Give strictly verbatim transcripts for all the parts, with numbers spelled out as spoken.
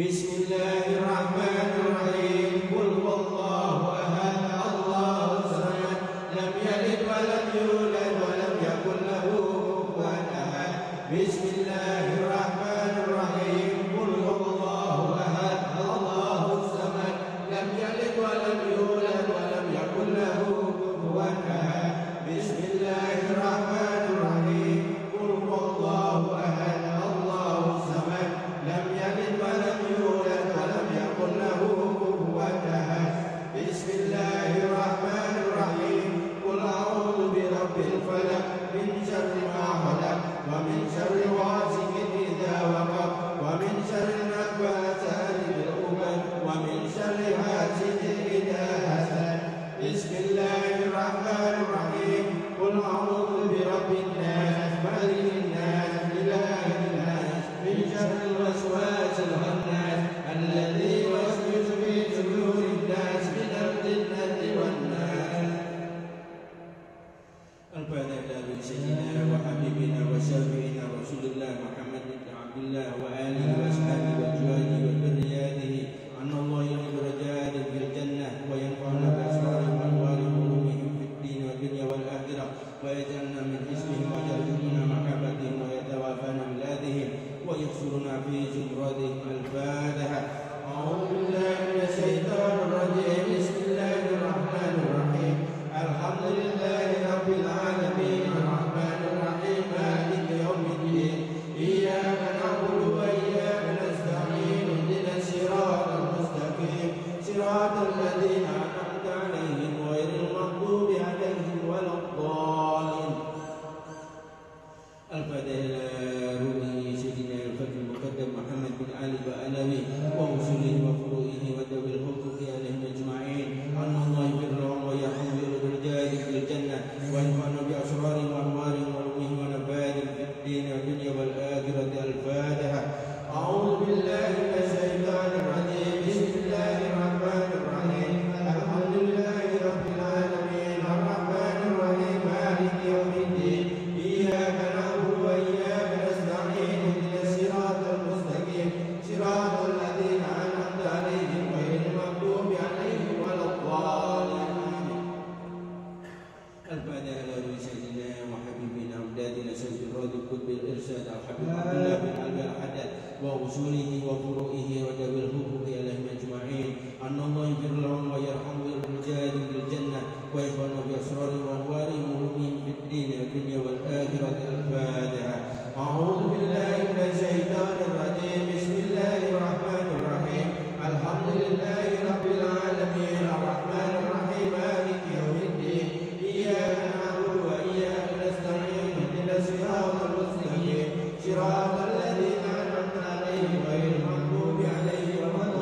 Bismillahirrahmanirrahim. Qul huwallahu ahad, Allahu samad, lam yalid wa lam yulad wa lam yakul lahu kufuwan ahad. Bismillahirrahmanirrahim. Qul huwallahu ahad, Allahu samad, lam yalid wa lam yulad wa lam yakul lahu kufuwan ahad. Bismillahirrahmanirrahim. Qul huwallahu ahad, Allahu samad, lam yalid wa lam yulad wa lam yakul lahu kufuwan ahad. Bismillahirrahmanirrahim. Qul a'udzu bi rabbil falaq, min syarri ma khalaq, wa min syarri ghasiqin idza waqab, wa min syarri nafathati bil 'uqad, wa min syarri hasidin idza hasad. Bismillahirrahmanirrahim. Qul a'udzu bi rabbin nas, malikin nas, ilahin nas, min syarril waswasil khannas, alladzi yuwaswisu fi sudurin nas, minal jinnati wan nas. Al-Fatihah min sayyidina wa habibina wa syafi'ina Rasulullah Muhammad bin Abdullah wa alihi wa sahbihi wa azwajihi wa dzurriyyatihi. Anallahu yaqulu jannah fil jannah wa yanfa'una bi asrarihim wa ulumihim fid din wa dunya wal akhirah wa yaj'alna min hizbihim wa yarzuqna mahabbatihim wa yatawaffana min ladihim wa yahsuruna fi zumratihim. Al-Fatiha. A'udzu billahi minash shaitanir rajim. Bismillahirrahmanirrahim. Alhamdulillahi rabbil alamin, arrahmanir rahim, maliki yaumiddin, iyyaka na'budu wa iyyaka nasta'in, ihdinas siratal mustaqim, siratal ladzina an'amta 'alaihim ghairil maghdubi 'alaihim waladdallin. Al-Fatihah li sayyidina al-Fatih al-Muqaddam Muhammad bin Ali wa alawi wa usulihi wa furu'ihi wa dawil huquqi 'alaihim ajma'in. Anallahu birrahman wa yahdi الجنة وانفعنا بأسرار وأنوار وعلومهم ونفائد في الدين والدنيا والآخرة. الفاتحة. أعوذ بالله من الشيطان الرجيم. بسم الله الرحمن الرحيم. الحمد لله رب العالمين، الرحمن الرحيم، مالك يوم الدين، إياك نعبد وإياك نستعين، اهدنا الصراط المستقيم، صراط الذين أنعمت عليهم غير المغضوب عليهم ولا الضالين. الفاتحة لأولي سيدنا وحبيبنا أولادنا سيد الراد القطب الإرشاد الحبيب عبد الله بن علي الحداد وأصوله وفروعه وذوي الحقوق عليهم أجمعين. أن الله يغفر لهم ويرحمهم ويجازيهم بالجنة ويكفيهم بأسرارهم وأنوارهم وعلومهم في الدين والدنيا والآخرة. الفاتحة. أعوذ بالله من الشيطان الرجيم. بسم الله الرحمن الرحيم. الحمد لله رب العالمين، الرحمن الرحيم، مالك يوم الدين، إياك نعبد وإياك نستعين، اهدنا الصراط المستقيم، صراط الذين أنعمت عليهم غير المغضوب عليهم ولا الضالين.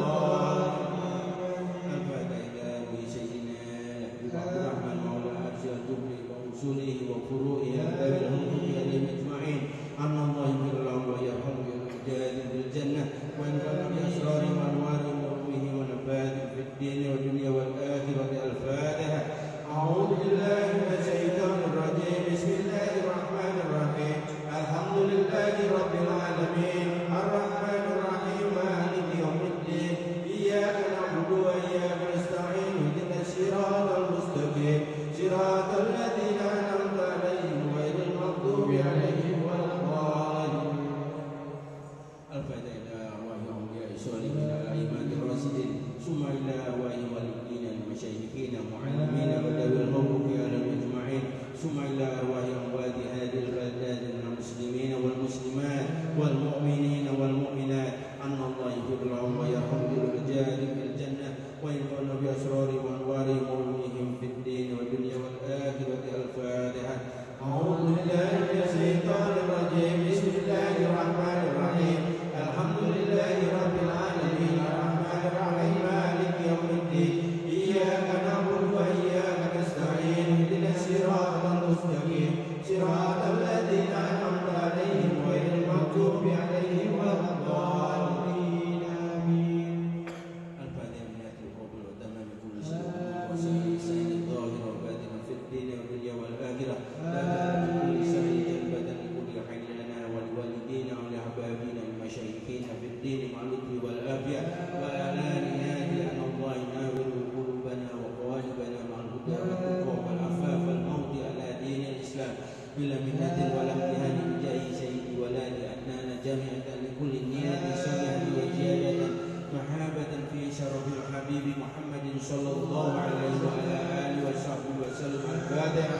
بلاد ولم يهنم جاي سيدي ولادي أدنانا جامعة لكل النيات سنة وزيادة محابة في شرف الحبيب محمد صلى الله عليه وعلى آله وصحبه وسلم. الفاتحة.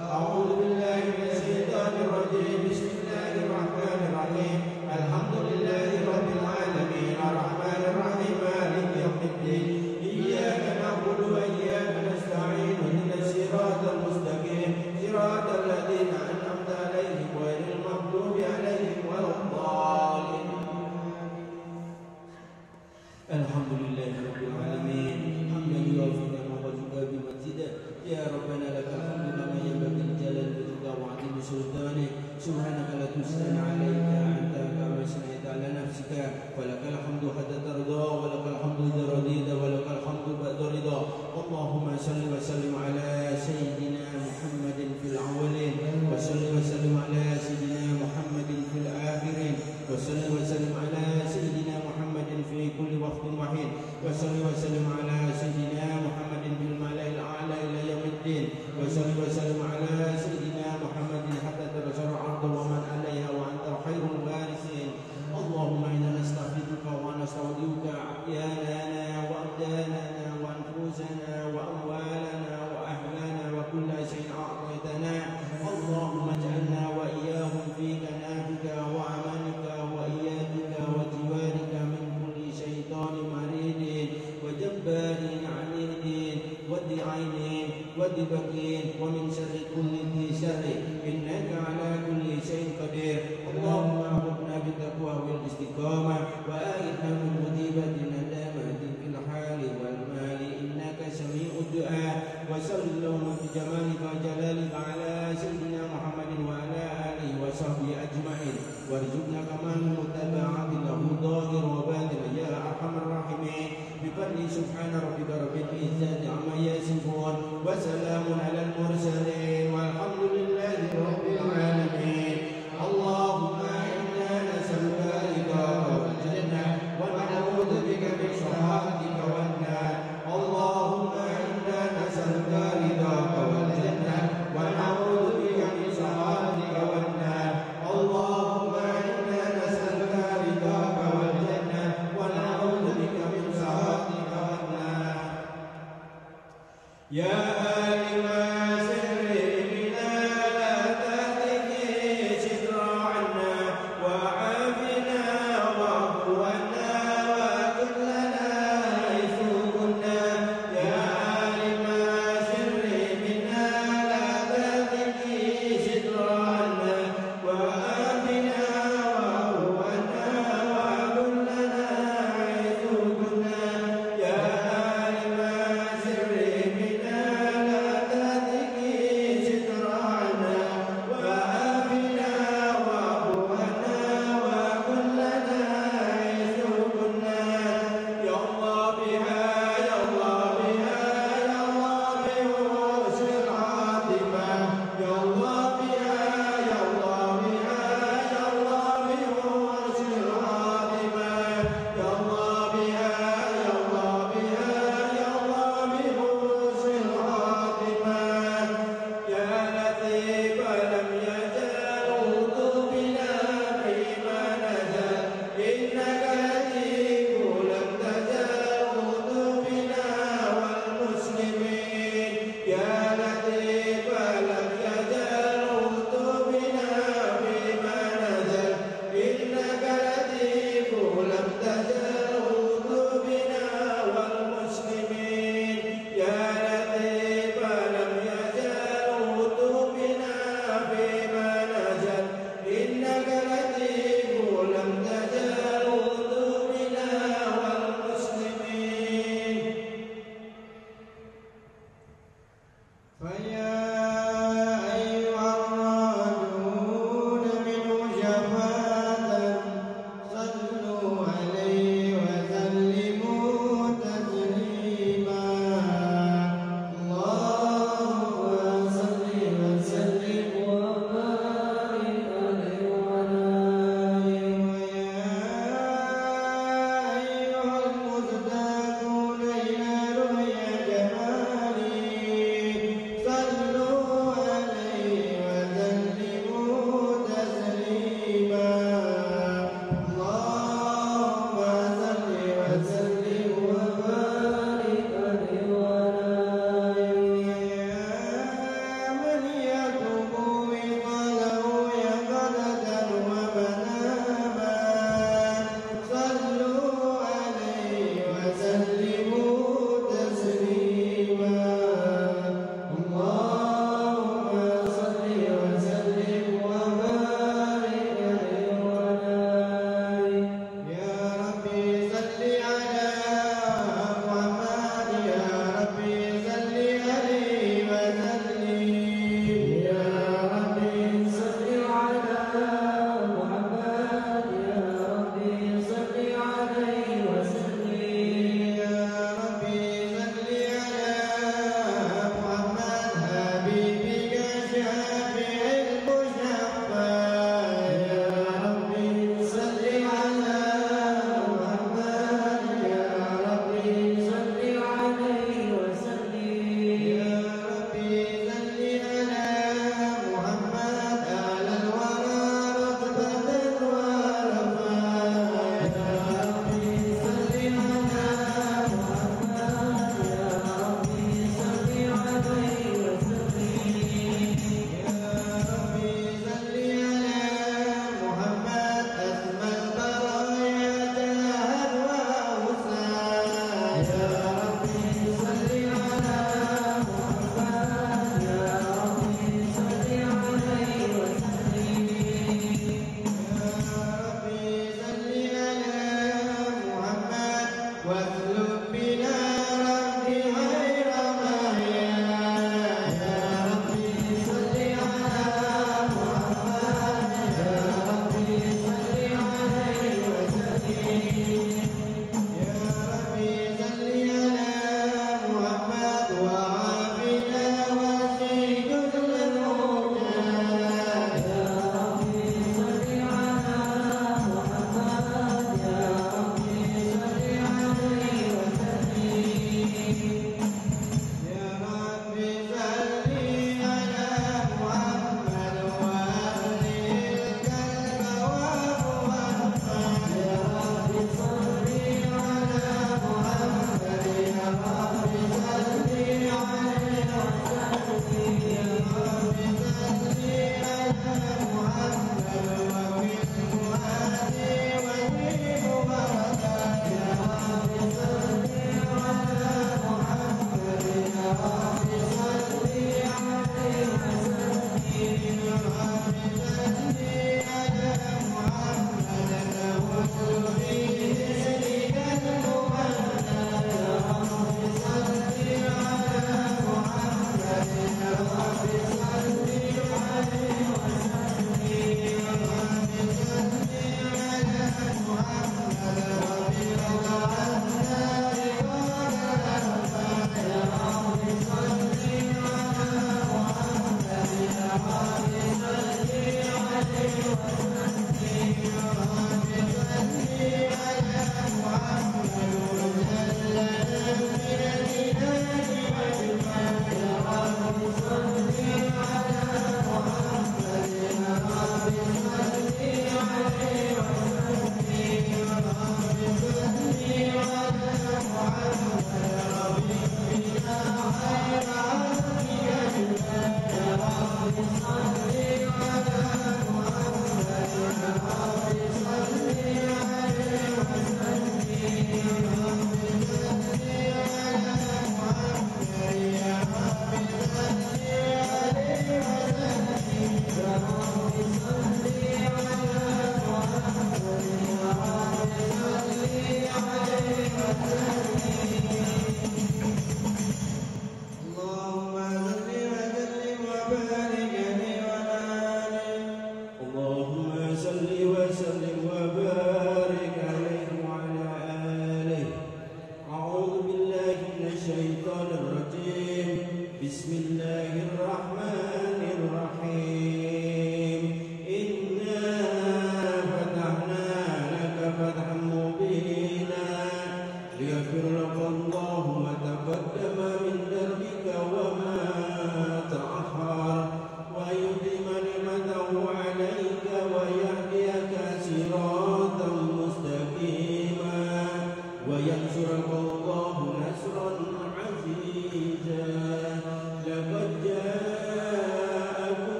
أعوذ بالله من الشيطان الرجيم. بسم الله الرحمن الرحيم. الحمد لله رب العالمين الرحمن الرحيم مالك يوم الدين إياك نعبد وإياك نستعين اهدنا الصراط المستقيم صراط الذين أنعمت عليهم غير المغضوب عليهم ولا الضالين. الحمد لله رب العالمين حمدا يوافي نعمه بمزيده يا ربنا لك الحمد كما ينبغي الجلال وجهك وعظيم سلطانك سبحانك لا تحصى عليك كما سمعت على نفسك ولك الحمد حتى ترضى ولك الحمد إذا رضيت ولك الحمد بعد رضا. اللهم صل وسلم على سيدنا محمد في الأولين وصل وسلم على سيدنا محمد في الآخرين وصل وسلم على سيدنا محمد في كل وقت وحين وصل وسلم على سيدنا محمد في الملأ الأعلى إلى يوم الدين وصل وسلم على سيدنا محمد حتى تبشر الأرض ومن عليها وأنت خير الوارثين. اللهم إنا نستغفرك ونستودعك أعياننا وأبداننا وأنفسنا وأموالنا وأهلنا وكل شيء أعطيتنا. اللهم اجعلنا وإياهم في كنافك وأمانك وإيادك وجوارك من كل شيطان مريد وجبار عنيد ودعين ودبكين ومن شر كل ذي شر إنك على كل شيء قدير. اللهم أعطنا بالتقوى والاستقامة وآتنا من مصيبة الندامة في الحال والمال إنك سميع الدعاء. وصل اللهم بجمالك وجلالك على سيدنا محمد وعلى آله وصحبه أجمعين وارزقنا كمان متابعة له ظاهر وباطن يا أرحم الراحمين. بفضله سبحان ربك رب العزة عما يصفون وسلام على المرسلين والحمد لله رب العالمين. اللهم إنا نسألك رضاك والجنة ونعوذ بك من سخطك والنار. اللهم إنا نسألك رضاك والجنة ونعوذ بك من سخطك والنار. اللهم إنا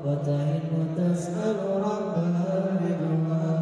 وتهن تسأل ربها رضوانا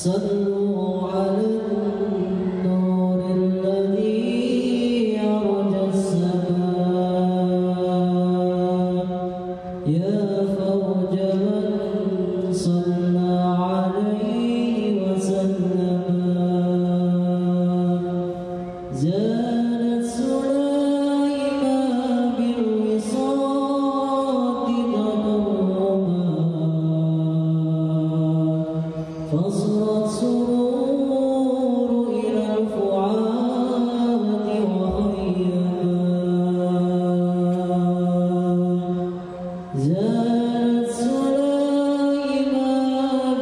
صلوا على النور الذي يرجى السماء يا فرج من صلى عليه وسلم زانت سليما بالوصال تقربا فصلت سرور إلى الفؤاد وخيام زانت سليما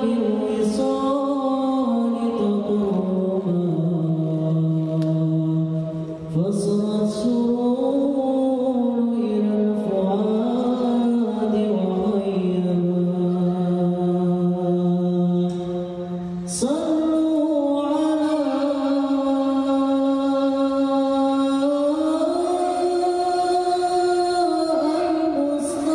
بالوصال تقربا فصلت سرور إلى الفؤاد وخيام صلوا على المصطفى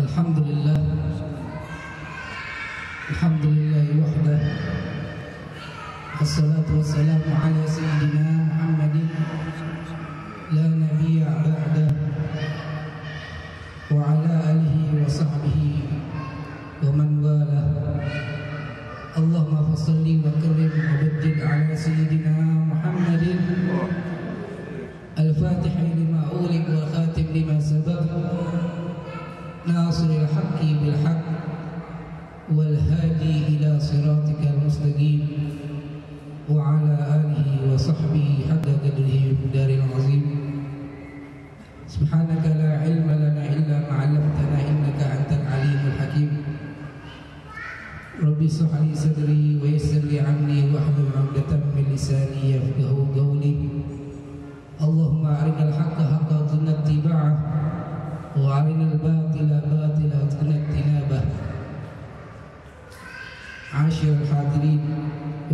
Alhamdulillah, Alhamdulillah. والسلام على سيدنا محمد لا نبي بعده وعلى آله وصحبه ومن والاه اللهم صل وسلم وبارك على سيدنا محمد الفاتح لما أغلق والخاتم لما سبق ناصر الحق بالحق والهادي إلى صراطك المستقيم وعلى آله وصحبه حق قدره ومقداره العظيم سبحانك لا علم لنا إلا ما علمتنا إنك أنت العليم الحكيم ربي اشرح لي صدري ويسر لي أمري واحلل عقدة من لساني يفقهوا قولي اللهم أرنا الحق حقا وارزقنا اتباعه وأرنا الباطل باطلا وارزقنا اجتنابه عاشر الحاضرين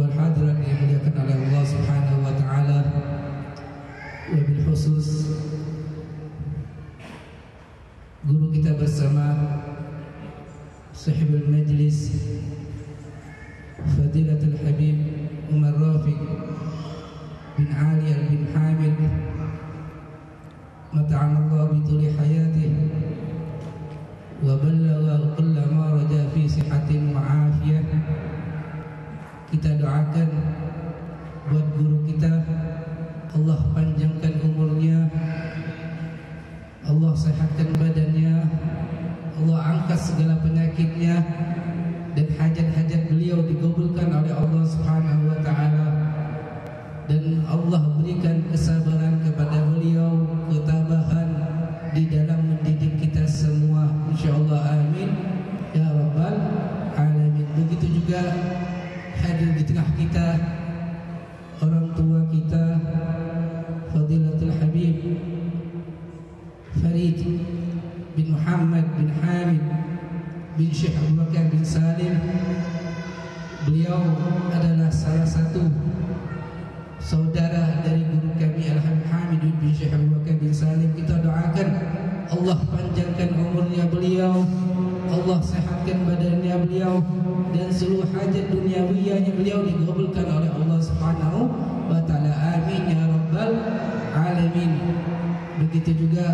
والحاضرات yang dimuliakan oleh Allah Subhanahu wa taala wabil khusus guru kita bersama Sahibul Majlis Fadilatul Habib Umar Rafiq bin Ali bin Hamid mata'allahu bi tuli hayatihi wa ballagha kulla ma raja fi sihatin wa afiyah. Kita doakan buat guru kita, Allah panjangkan umurnya, Allah sehatkan badannya, Allah angkat segala penyakitnya, dan hajat-hajat beliau dikabulkan oleh Allah Subhanahu wa taala, dan Allah berikan kesabaran kepada beliau, ketabahan di dalam mendidik kita semua, insyaallah, amin ya rabbal alamin. Begitu juga hadir di tengah kita orang tua kita Fadilatul Habib Farid bin Muhammad bin Hamid bin Syekh Abu Bakar bin Salim. Beliau adalah salah satu saudara dari guru kami Al-Hamid bin Syekh Abu Bakar bin Salim. Kita doakan Allah panjangkan umurnya beliau, Allah sehatkan badannya beliau, dan seluruh hajat duniawinya beliau dikabulkan oleh Allah Subhanahu wa taala, amin ya rabbal alamin. Begitu juga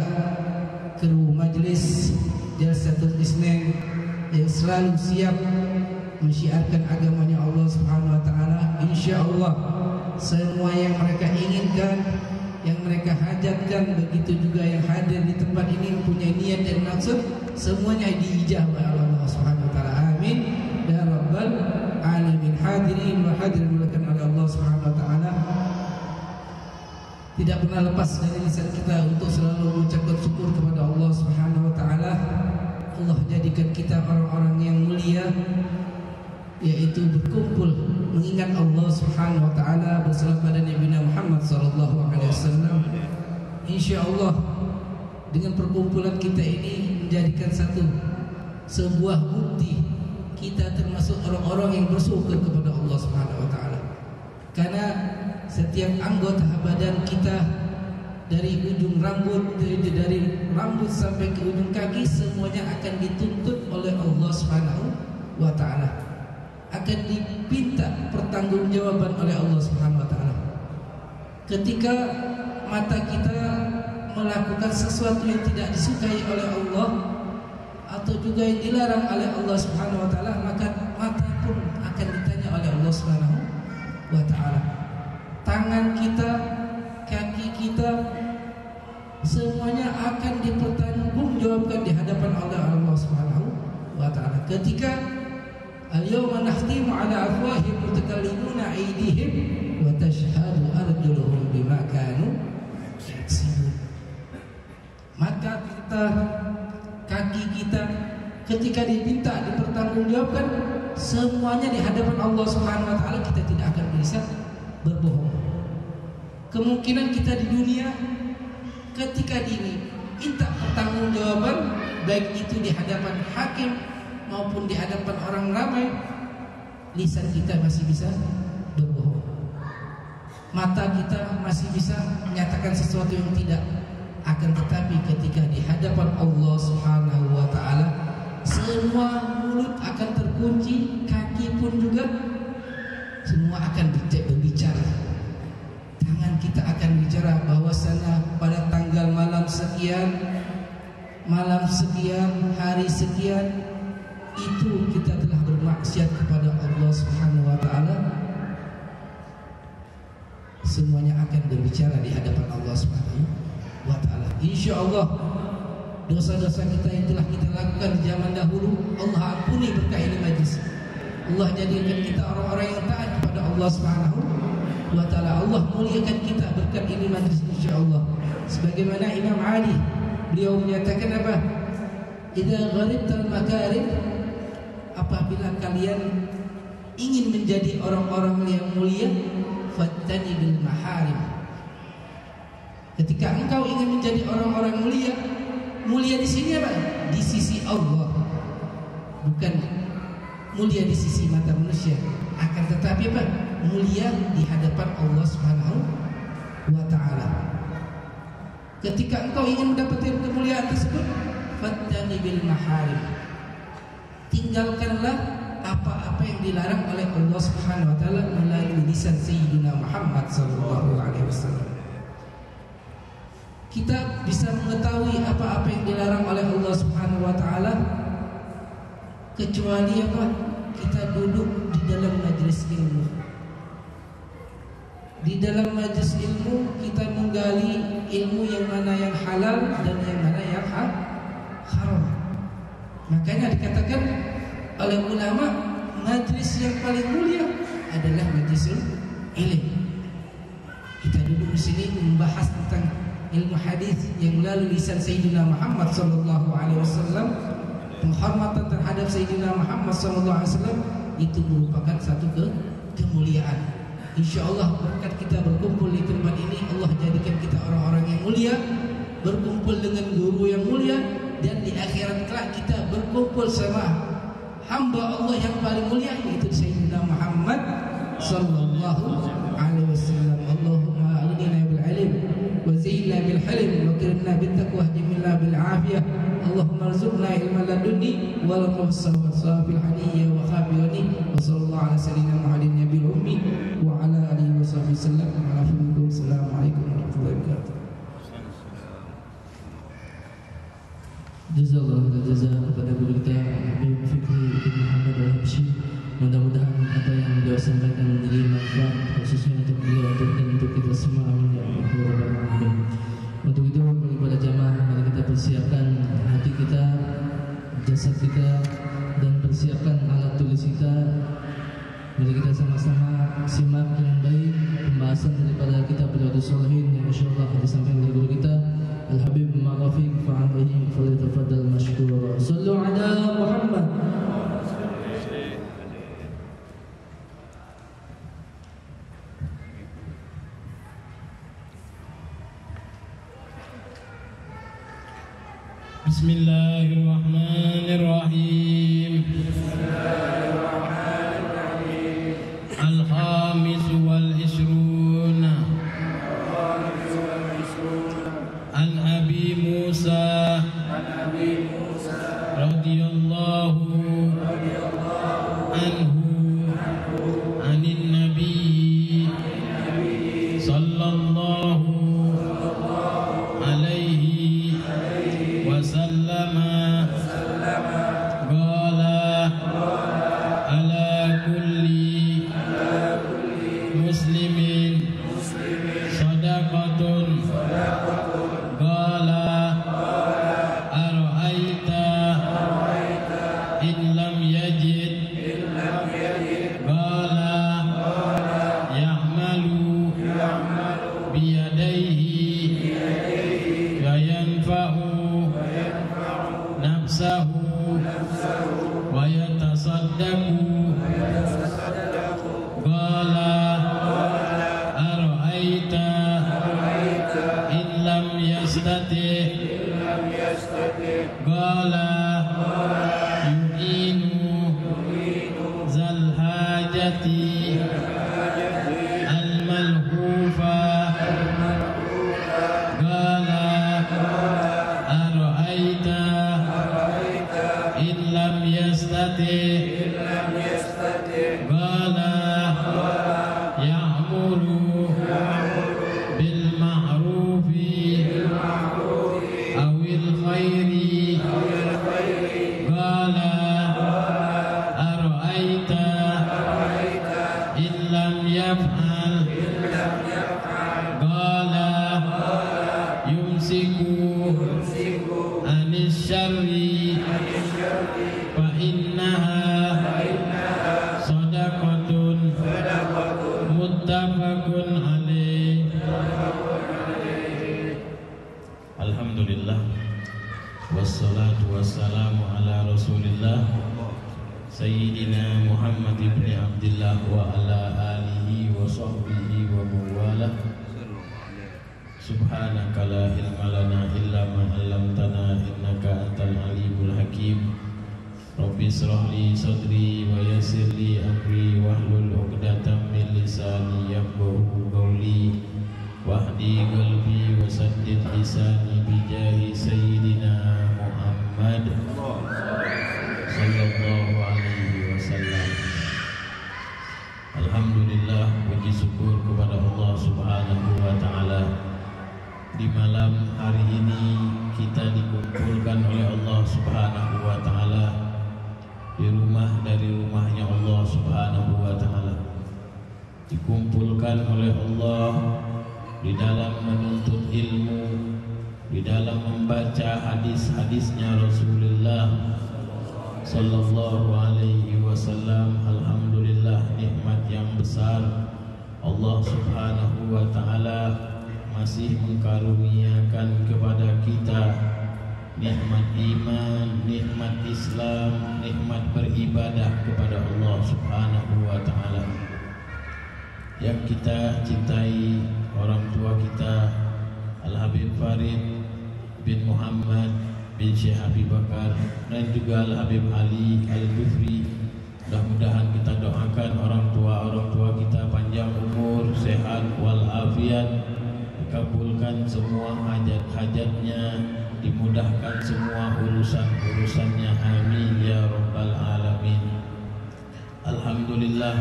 kru majlis Jalsatul Isnin yang selalu siap mensyiarkan agamanya Allah Subhanahu wa taala. Insyaallah semua yang mereka inginkan, yang mereka hajatkan, begitu juga yang hadir di tempat ini punya niat dan maksud, semuanya diijabah oleh Allah Subhanahu wa taala, amin ya rabbal alamin. Hadirin wa hadirat dimuliakan oleh Allah Subhanahu wa taala, tidak pernah lepas dari lisan kita untuk selalu mengucapkan syukur kepada Allah Subhanahu wa taala. Allah jadikan kita orang-orang yang mulia, yaitu berkumpul mengingat Allah Subhanahu wa taala, berselawat kepada Nabi Muhammad sallallahu alaihi wasallam. Insyaallah dengan perkumpulan kita ini menjadikan satu sebuah bukti kita termasuk orang-orang yang bersyukur kepada Allah Subhanahu wa taala. Karena setiap anggota badan kita dari ujung rambut dari, dari rambut sampai ke ujung kaki semuanya akan dituntut oleh Allah Subhanahu wa taala, akan dipinta pertanggungjawaban oleh Allah Subhanahu wa taala. Ketika mata kita melakukan sesuatu yang tidak disukai oleh Allah atau juga yang dilarang oleh Allah Subhanahu wa taala, maka mata pun akan ditanya oleh Allah Subhanahu wa taala. Tangan kita, kaki kita, semuanya akan dipertanggungjawabkan di hadapan Allah Subhanahu wa taala. Ketika al-yawma nakhtimu ala afwahihim wa tukallimuna aydihim wa tashhadu arjuluhum bima kanu yaksibun. Maka kita, kaki kita, ketika diminta dipertanggungjawabkan semuanya di hadapan Allah Subhanahu wa taala, kita tidak akan bisa berbohong. Kemungkinan kita di dunia ketika diminta pertanggungjawaban, baik itu di hadapan hakim maupun di hadapan orang ramai, lisan kita masih bisa berbohong, mata kita masih bisa menyatakan sesuatu yang tidak. Akan tetapi ketika di hadapan Allah Subhanahu wa taala, semua mulut akan terkunci, kaki pun juga semua akan berbicara. Tangan kita akan bicara bahwasanya pada tanggal malam sekian, malam sekian, hari sekian itu kita telah bermaksiat kepada Allah Subhanahu wa taala. Semuanya akan berbicara di hadapan Allah Subhanahu wa taala. Insyaallah dosa-dosa kita yang telah kita lakukan di zaman dahulu Allah ampuni berkah ini majlis. Allah jadikan kita orang-orang yang taat kepada Allah Subhanahu wa taala. Allah muliakan kita berkat ini majlis insyaallah. Sebagaimana Imam Ali beliau menyatakan apa? Idza gharibtal makarib, apabila kalian ingin menjadi orang-orang yang mulia, fattanibil maharim. Ketika engkau ingin menjadi orang-orang mulia, mulia di sini apa? Di sisi Allah, bukan mulia di sisi mata manusia. Akan tetapi apa? Mulia di hadapan Allah Subhanahu wa taala. Ketika engkau ingin mendapatkan kemuliaan tersebut, fattanibil maharim. Tinggalkanlah apa-apa yang dilarang oleh Allah Subhanahu wa taala melalui lisan Sayyidina Muhammad sallallahu alaihi wasallam. Kita bisa mengetahui apa-apa yang dilarang oleh Allah Subhanahu wa taala kecuali apa? Kita duduk di dalam majelis ilmu. Di dalam majelis ilmu kita menggali ilmu yang mana yang halal dan yang mana yang haram. Makanya dikatakan oleh ulama majlis yang paling mulia adalah majlis ilmu. Kita duduk di sini membahas tentang ilmu hadis yang melalui lisan Sayyidina Muhammad sallallahu alaihi wasallam. Penghormatan terhadap Sayyidina Muhammad sallallahu alaihi wasallam itu merupakan satu ke kemuliaan. Insyaallah berkat kita berkumpul di tempat ini Allah jadikan kita orang-orang yang mulia, berkumpul dengan guru yang mulia, dan di akhirat kelak kita berkumpul sama hamba Allah yang paling mulia yaitu Sayyidina Muhammad sallallahu alaihi wasallam. Allahumma ahdina bil ilm wa zidna bil hilm wa qirna bit taqwa jamilna bil afiyah. Allahumma rzuqna ilman ladunni wa la tuhsawat sabil hadiyya wa khabirni wa sallallahu ala sayyidina Muhammadin nabil ummi wa ala alihi wa sahbihi sallam. Assalamu alaikum warahmatullahi wabarakatuh. Jazakallahu khairan kepada guru kita Habib Fikri bin Muhammad Al-Habsyi. Mudah-mudahan apa yang beliau sampaikan menjadi manfaat khususnya untuk beliau dan untuk kita semua. Amin ya rabbal alamin. Untuk itu bagi para jamaah mari kita persiapkan hati kita, jasad kita, dan persiapkan alat tulis kita. Mari kita sama-sama simak dengan baik pembahasan daripada kitab Riyadhus Shalihin yang insyaallah disampaikan oleh guru kita Al-Habib Ma'rafiq fa'alaihi falyatafaddal mashkura. Sallu ala Muhammad. Bismillahirrahmanirrahim. Bismillahirrahmanirrahim. Al-Khamis wal Ishrun. Abi Musa, Abi Musa, radhiyallahu anhu, anin Nabi, sallallahu alaihi wasallam, qala, ala kulli muslimin, sadaqatun. In lam yastati, in lam yastati, bala. Wassalatu wassalamu ala rasulillah Sayyidina Muhammad ibn Abdillah wa ala alihi wa sahbihi wa mawalah. Subhanaka la ilma lana illa ma 'allamtana innaka antal alimul hakim. Rabbi shrah li sadri wa yassir li amri wahlul 'uqdatam min lisani yafqahu qawli wahdi qalbi wa saddid lisani bi jahi sayyidina Muhammad sallallahu alaihi wasallam. Alhamdulillah, puji syukur kepada Allah Subhanahu wa taala. Di malam hari ini kita dikumpulkan oleh Allah Subhanahu wa taala di rumah dari rumahnya Allah Subhanahu wa taala. Dikumpulkan oleh Allah di dalam menuntut ilmu, di dalam membaca hadis-hadisnya Rasulullah sallallahu alaihi wasallam. Alhamdulillah, nikmat yang besar Allah Subhanahu wa taala masih mengkaruniakan kepada kita nikmat iman, nikmat Islam, nikmat beribadah kepada Allah Subhanahu wa taala. Yang kita cintai orang tua kita Al Habib Farid bin Muhammad bin Syekh Habib Bakar dan juga Al Habib Ali Al Bufri. Mudah-mudahan kita doakan orang tua-orang tua kita panjang umur, sehat walafiat, kabulkan semua hajat-hajatnya, dimudahkan semua urusan-urusannya. Amin ya rabbal alamin. Alhamdulillah,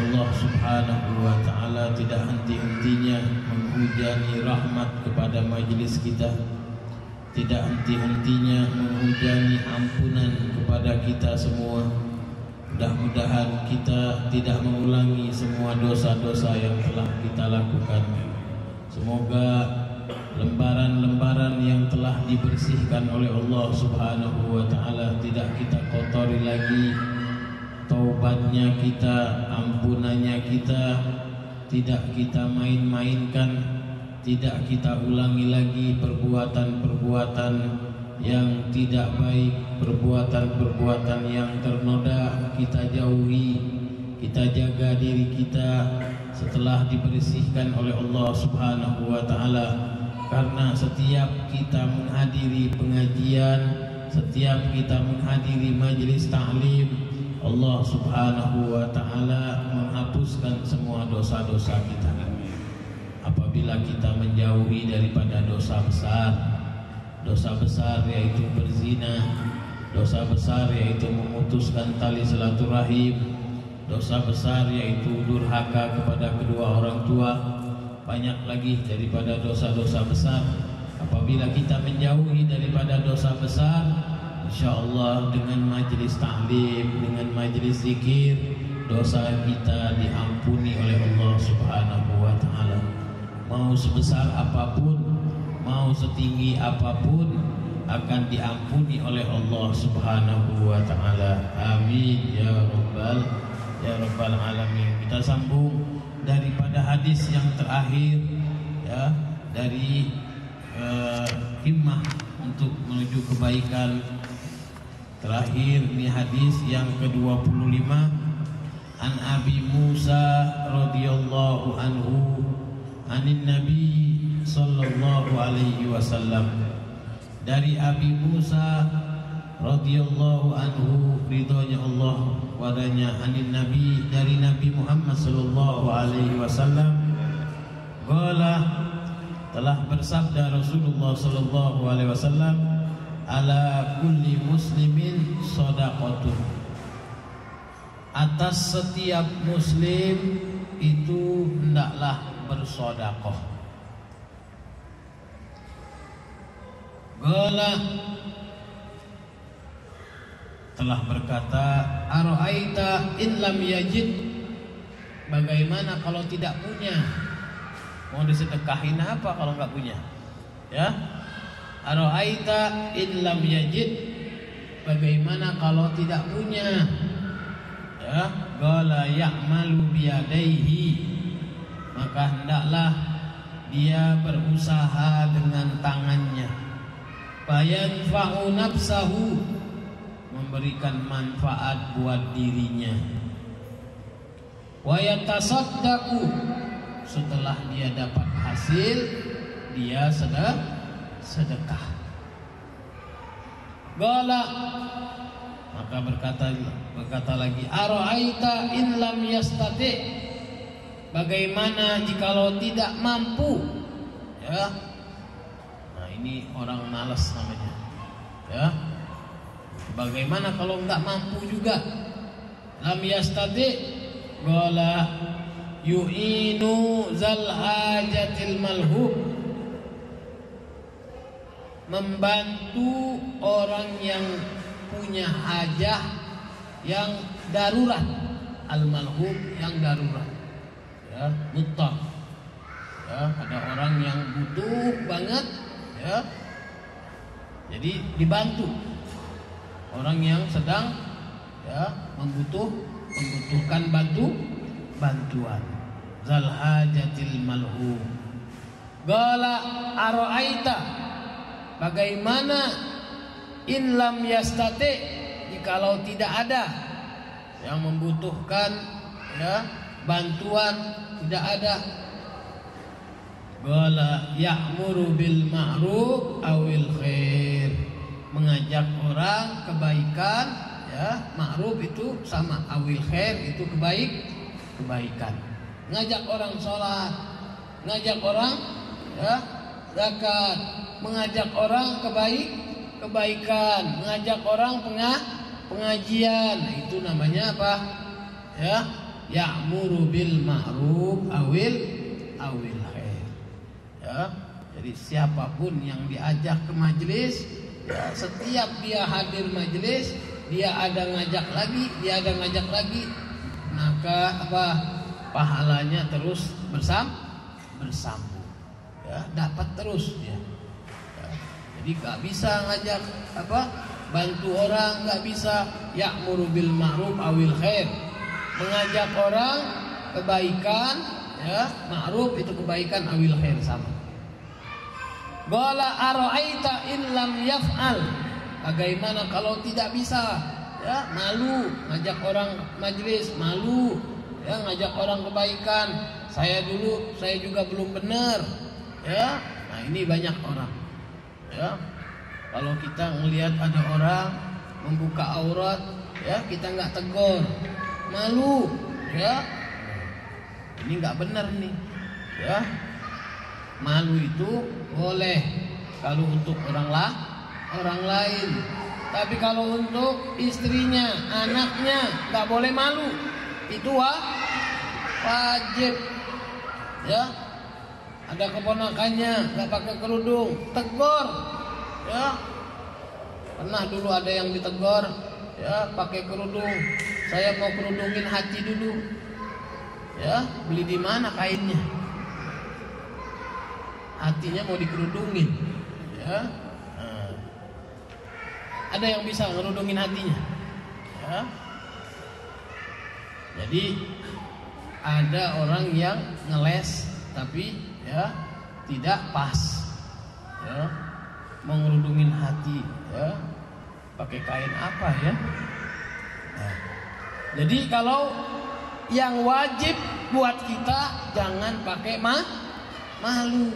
Allah Subhanahu wa taala tidak henti-hentinya menghujani rahmat kepada majelis kita, tidak henti-hentinya menghujani ampunan kepada kita semua. Mudah-mudahan kita tidak mengulangi semua dosa-dosa yang telah kita lakukan. Semoga lembaran-lembaran yang telah dibersihkan oleh Allah Subhanahu wa taala tidak kita kotori lagi. Taubatnya kita, ampunannya kita tidak kita main-mainkan, tidak kita ulangi lagi perbuatan-perbuatan yang tidak baik, perbuatan-perbuatan yang ternoda kita jauhi, kita jaga diri kita. Setelah dibersihkan oleh Allah Subhanahu wa taala, karena setiap kita menghadiri pengajian, setiap kita menghadiri majelis ta'lim, Allah Subhanahu wa taala menghapuskan semua dosa-dosa kita. Apabila kita menjauhi daripada dosa besar, dosa besar yaitu berzina, dosa besar yaitu memutuskan tali silaturahim, dosa besar yaitu durhaka kepada kedua orang tua, banyak lagi daripada dosa-dosa besar. Apabila kita menjauhi daripada dosa besar, insyaallah dengan majelis ta'lim, dengan majelis zikir, dosa kita diampuni oleh Allah Subhanahu wa taala. Mau sebesar apapun, mau setinggi apapun, akan diampuni oleh Allah Subhanahu wa taala. Amin ya rabbal ya rabbal alamin. Kita sambung daripada hadis yang terakhir ya, dari uh, himmah untuk menuju kebaikan. Terakhir ini hadis yang ke dua puluh lima. An Abi Musa radhiyallahu anhu anin Nabi sallallahu alaihi wasallam. Dari Abi Musa radhiyallahu anhu, ridhonya Allah wadanya, anin Nabi, dari Nabi Muhammad sallallahu alaihi wasallam, qala, telah bersabda Rasulullah sallallahu alaihi wasallam, ala kulli muslimin shadaqatun, atas setiap muslim itu hendaklah bersedekah. Qala, telah berkata, ara'aita in lam yajid, bagaimana kalau tidak punya? Mau disedekahin apa kalau nggak punya? Ya, ara'aita in lam yajid, bagaimana kalau tidak punya? Ya, qala ya'malu biyadaihi, maka hendaklah dia berusaha dengan tangannya. fayanfa'u nafsahu, memberikan manfaat buat dirinya, wa yatasaddaqu, setelah dia dapat hasil dia sedekah. Qala, maka berkata berkata lagi, ara'aita in lam yastati, bagaimana jikalau tidak mampu, ya? Nah, ini orang malas namanya, ya? Bagaimana kalau nggak mampu juga? Lam yastati, gola yu'inu zal hajatil malhub, membantu orang yang punya hajah yang darurat, al malhub yang darurat. Ya, buta, ya, ada orang yang butuh banget, ya, jadi dibantu orang yang sedang, ya, membutuh membutuhkan bantu bantuan. Zal hajatil malhum. Qala ara'aita, bagaimana in lam yastati, jikalau tidak ada yang membutuhkan, ya, bantuan, tidak ada. Qala ya'muru bil ma'ruf awil khair, mengajak orang kebaikan, ya, ma'ruf itu sama, awil khair itu kebaik kebaikan. Ngajak orang sholat, ngajak orang, ya, zakat, mengajak orang kebaik kebaikan, mengajak orang pengah pengajian, nah, itu namanya apa? Ya, ya'muru bil ma'ruf awil awil khair, ya. Jadi siapapun yang diajak ke majelis, ya, setiap dia hadir majelis, dia ada ngajak lagi, dia ada ngajak lagi, maka apa pahalanya terus bersam bersambung, ya, dapat terus, ya. Ya. Jadi gak bisa ngajak apa bantu orang, gak bisa. Ya'muru bil ma'ruf awil khair, mengajak orang kebaikan, ya, ma'ruf itu kebaikan, awil khair sama. Qala ara'aita in lam yaf'al, bagaimana kalau tidak bisa, ya, malu ngajak orang majelis, malu, ya, ngajak orang kebaikan, saya dulu saya juga belum benar, ya. Nah, ini banyak orang, ya, kalau kita melihat ada orang membuka aurat, ya, kita nggak tegur, malu, ya, ini nggak benar nih, ya. Malu itu boleh kalau untuk orang lah orang lain, tapi kalau untuk istrinya, anaknya, nggak boleh malu, itu wah, wajib, ya. Ada keponakannya nggak pakai kerudung, tegur, ya. Pernah dulu ada yang ditegur, ya, pakai kerudung, saya mau kerudungin hati dulu, ya, beli di mana kainnya, hatinya mau dikerudungin, ya. Nah, ada yang bisa ngerudungin hatinya, ya. Jadi ada orang yang ngeles tapi, ya, tidak pas, ya, mau ngerudungin hati, ya, pakai kain apa, ya. Nah, jadi kalau yang wajib buat kita jangan pakai ma malu,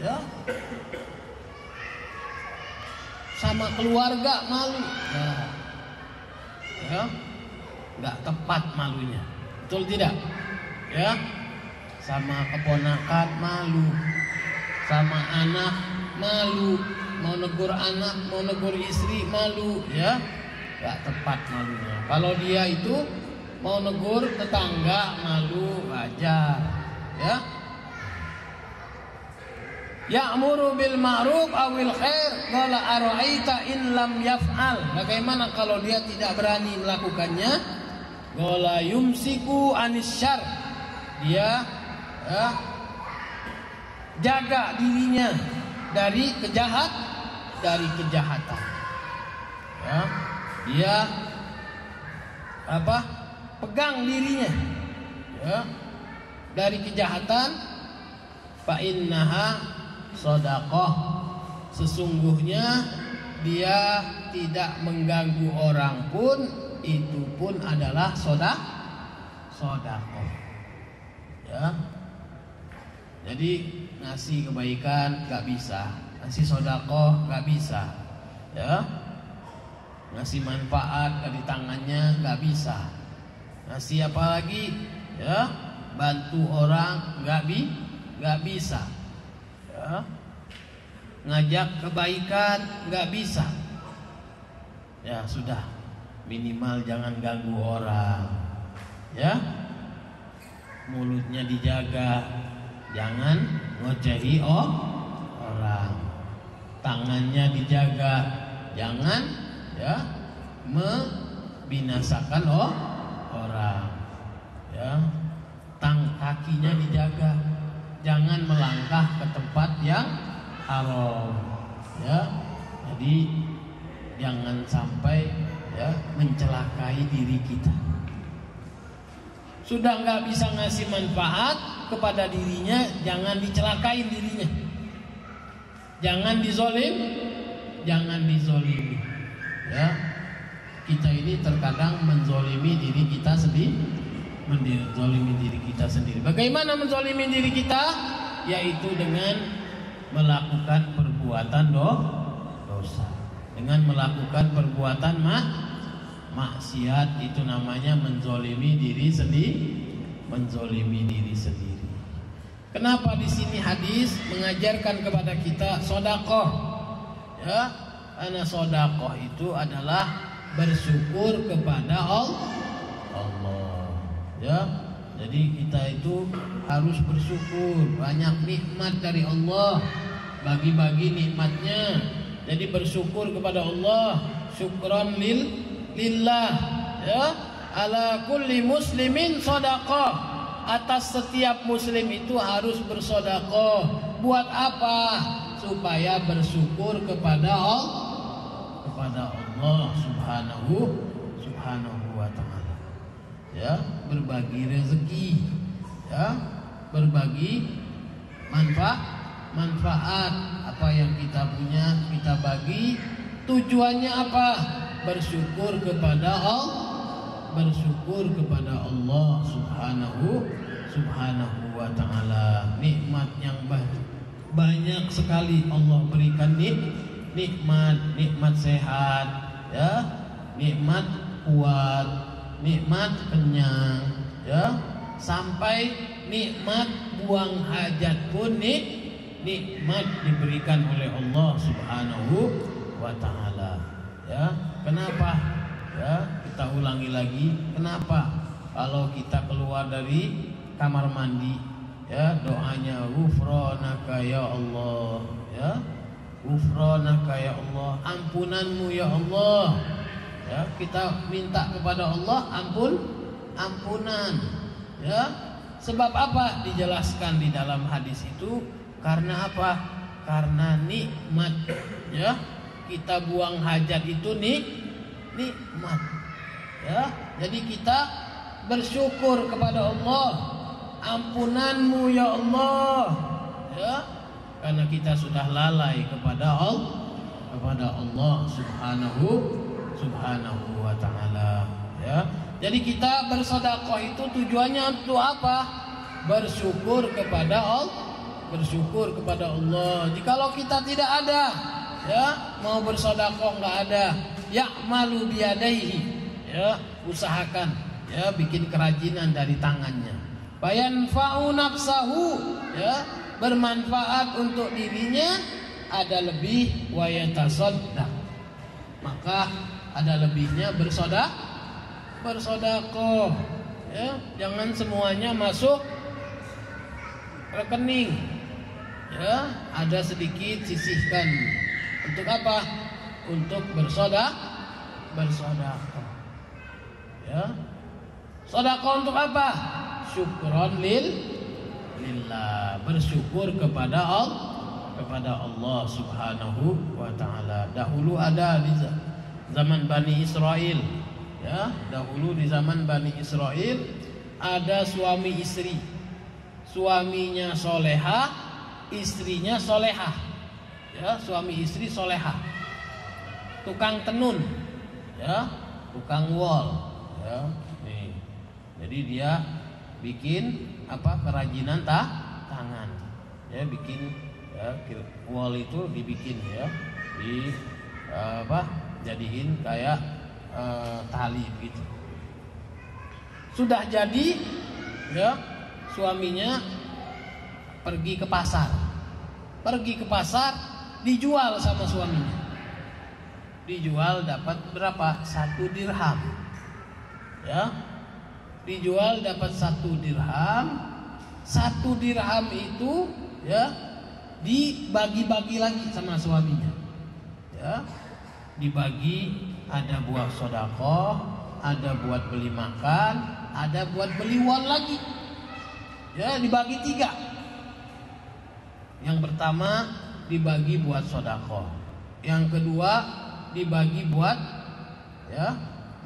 ya. Sama keluarga malu, nah, ya, nggak tepat malunya, betul tidak, ya. Sama keponakan malu, sama anak malu, mau negur anak, mau negur istri malu, ya. Gak tepat malunya. Kalau dia itu mau negur tetangga malu, wajar, ya. Ya'muru bil ma'ruf awil khair, qala ara'aita in lam yaf'al, bagaimana kalau dia tidak berani melakukannya? Qala yumsiku anis syar, dia, ya, jaga dirinya dari kejahat dari kejahatan, ya. Dia apa pegang dirinya, ya, dari kejahatan. Fa innaha shadaqah, Sesungguhnya dia tidak mengganggu orang pun, itu pun adalah sodak sodakoh. Ya. Jadi ngasih kebaikan gak bisa, ngasih sodakoh gak bisa, ya. Ngasih manfaat dari tangannya gak bisa, ngasih apa lagi, ya, bantu orang gak bi, gak bisa, ya. Ngajak kebaikan nggak bisa, ya sudah, minimal jangan ganggu orang, ya, mulutnya dijaga, jangan ngocehi oh orang, tangannya dijaga, jangan ya membinasakan oh orang, ya, tang kakinya dijaga, jangan melangkah ke tempat yang haram, ya. Jadi jangan sampai ya mencelakai diri kita. Sudah nggak bisa ngasih manfaat kepada dirinya, jangan dicelakain dirinya, jangan dizolim, jangan dizolimi, ya. Kita ini terkadang menzolimi diri kita sendiri, menzolimi diri kita sendiri. Bagaimana menzolimi diri kita? Yaitu dengan melakukan perbuatan do, dosa. Dengan melakukan perbuatan mak, maksiat, itu namanya menzolimi diri sendiri, menzolimi diri sendiri. Kenapa di sini hadis mengajarkan kepada kita sodakoh? Ya, karena sodakoh itu adalah bersyukur kepada Allah. Ya. Jadi kita itu harus bersyukur, banyak nikmat dari Allah, bagi-bagi nikmatnya. Jadi bersyukur kepada Allah, syukran lil, lillah, ya, ala kulli muslimin sodaqah. Atas setiap muslim itu harus bersodaqah. Buat apa? Supaya bersyukur kepada Allah, kepada Allah Subhanahu Subhanahu wa ta'ala. Ya, berbagi rezeki, ya, berbagi manfaat, manfaat apa yang kita punya kita bagi. Tujuannya apa? Bersyukur kepada Allah, bersyukur kepada Allah Subhanahu Subhanahu wa ta'ala. Nikmat yang banyak sekali Allah berikan, nih nikmat, nikmat sehat, ya, nikmat kuat, nikmat kenyang, ya, sampai nikmat buang hajat pun nih nikmat diberikan oleh Allah Subhanahu wa ta'ala, ya. Kenapa? Ya, kita ulangi lagi. Kenapa? Kalau kita keluar dari kamar mandi, ya, doanya ghufranaka ya Allah, ya, ghufranaka ya Allah, ampunanmu ya Allah. Ya, kita minta kepada Allah ampun, ampunan, ya. Sebab apa? Dijelaskan di dalam hadis itu. Karena apa? Karena nikmat, ya. Kita buang hajat itu nih nikmat, ya. Jadi kita bersyukur kepada Allah, ampunanmu ya Allah, ya. Karena kita sudah lalai kepada Allah, kepada Allah Subhanahu Subhanahu wa ta'ala, ya. Jadi kita bersedekah itu tujuannya untuk apa? Bersyukur kepada Allah, bersyukur kepada Allah. Jikalau kita tidak ada, ya, mau bersedekah nggak ada, ya malu biadaihi, ya, usahakan, ya, bikin kerajinan dari tangannya. Bayan fa'u nafsahu, ya, bermanfaat untuk dirinya, ada lebih wayatasoddaq, maka ada lebihnya bersodak, bersodakoh, ya. Jangan semuanya masuk rekening, ya. Ada sedikit sisihkan. Untuk apa? Untuk bersodak, bersodakoh, ya. Sodakoh untuk apa? Syukron lil, lillah, bersyukur kepada Allah, kepada Allah Subhanahu wa ta'ala. Dahulu ada di zaman Bani Israel, ya, dahulu di zaman Bani Israel ada suami istri, suaminya soleha, istrinya soleha, ya, suami istri solehah, tukang tenun, ya, tukang wol, ya, nih. Jadi dia bikin apa kerajinan ta, tangan, ya, bikin ya, wol itu dibikin ya, di apa jadiin kayak eh, tali gitu. Sudah jadi, ya, suaminya pergi ke pasar, pergi ke pasar dijual sama suaminya, dijual dapat berapa? Satu dirham, ya, dijual dapat satu dirham, satu dirham itu, ya, dibagi-bagi lagi sama suaminya, ya, dibagi ada buat sodakoh, ada buat beli makan, ada buat beli won lagi, ya, dibagi tiga. Yang pertama dibagi buat sodakoh, yang kedua dibagi buat ya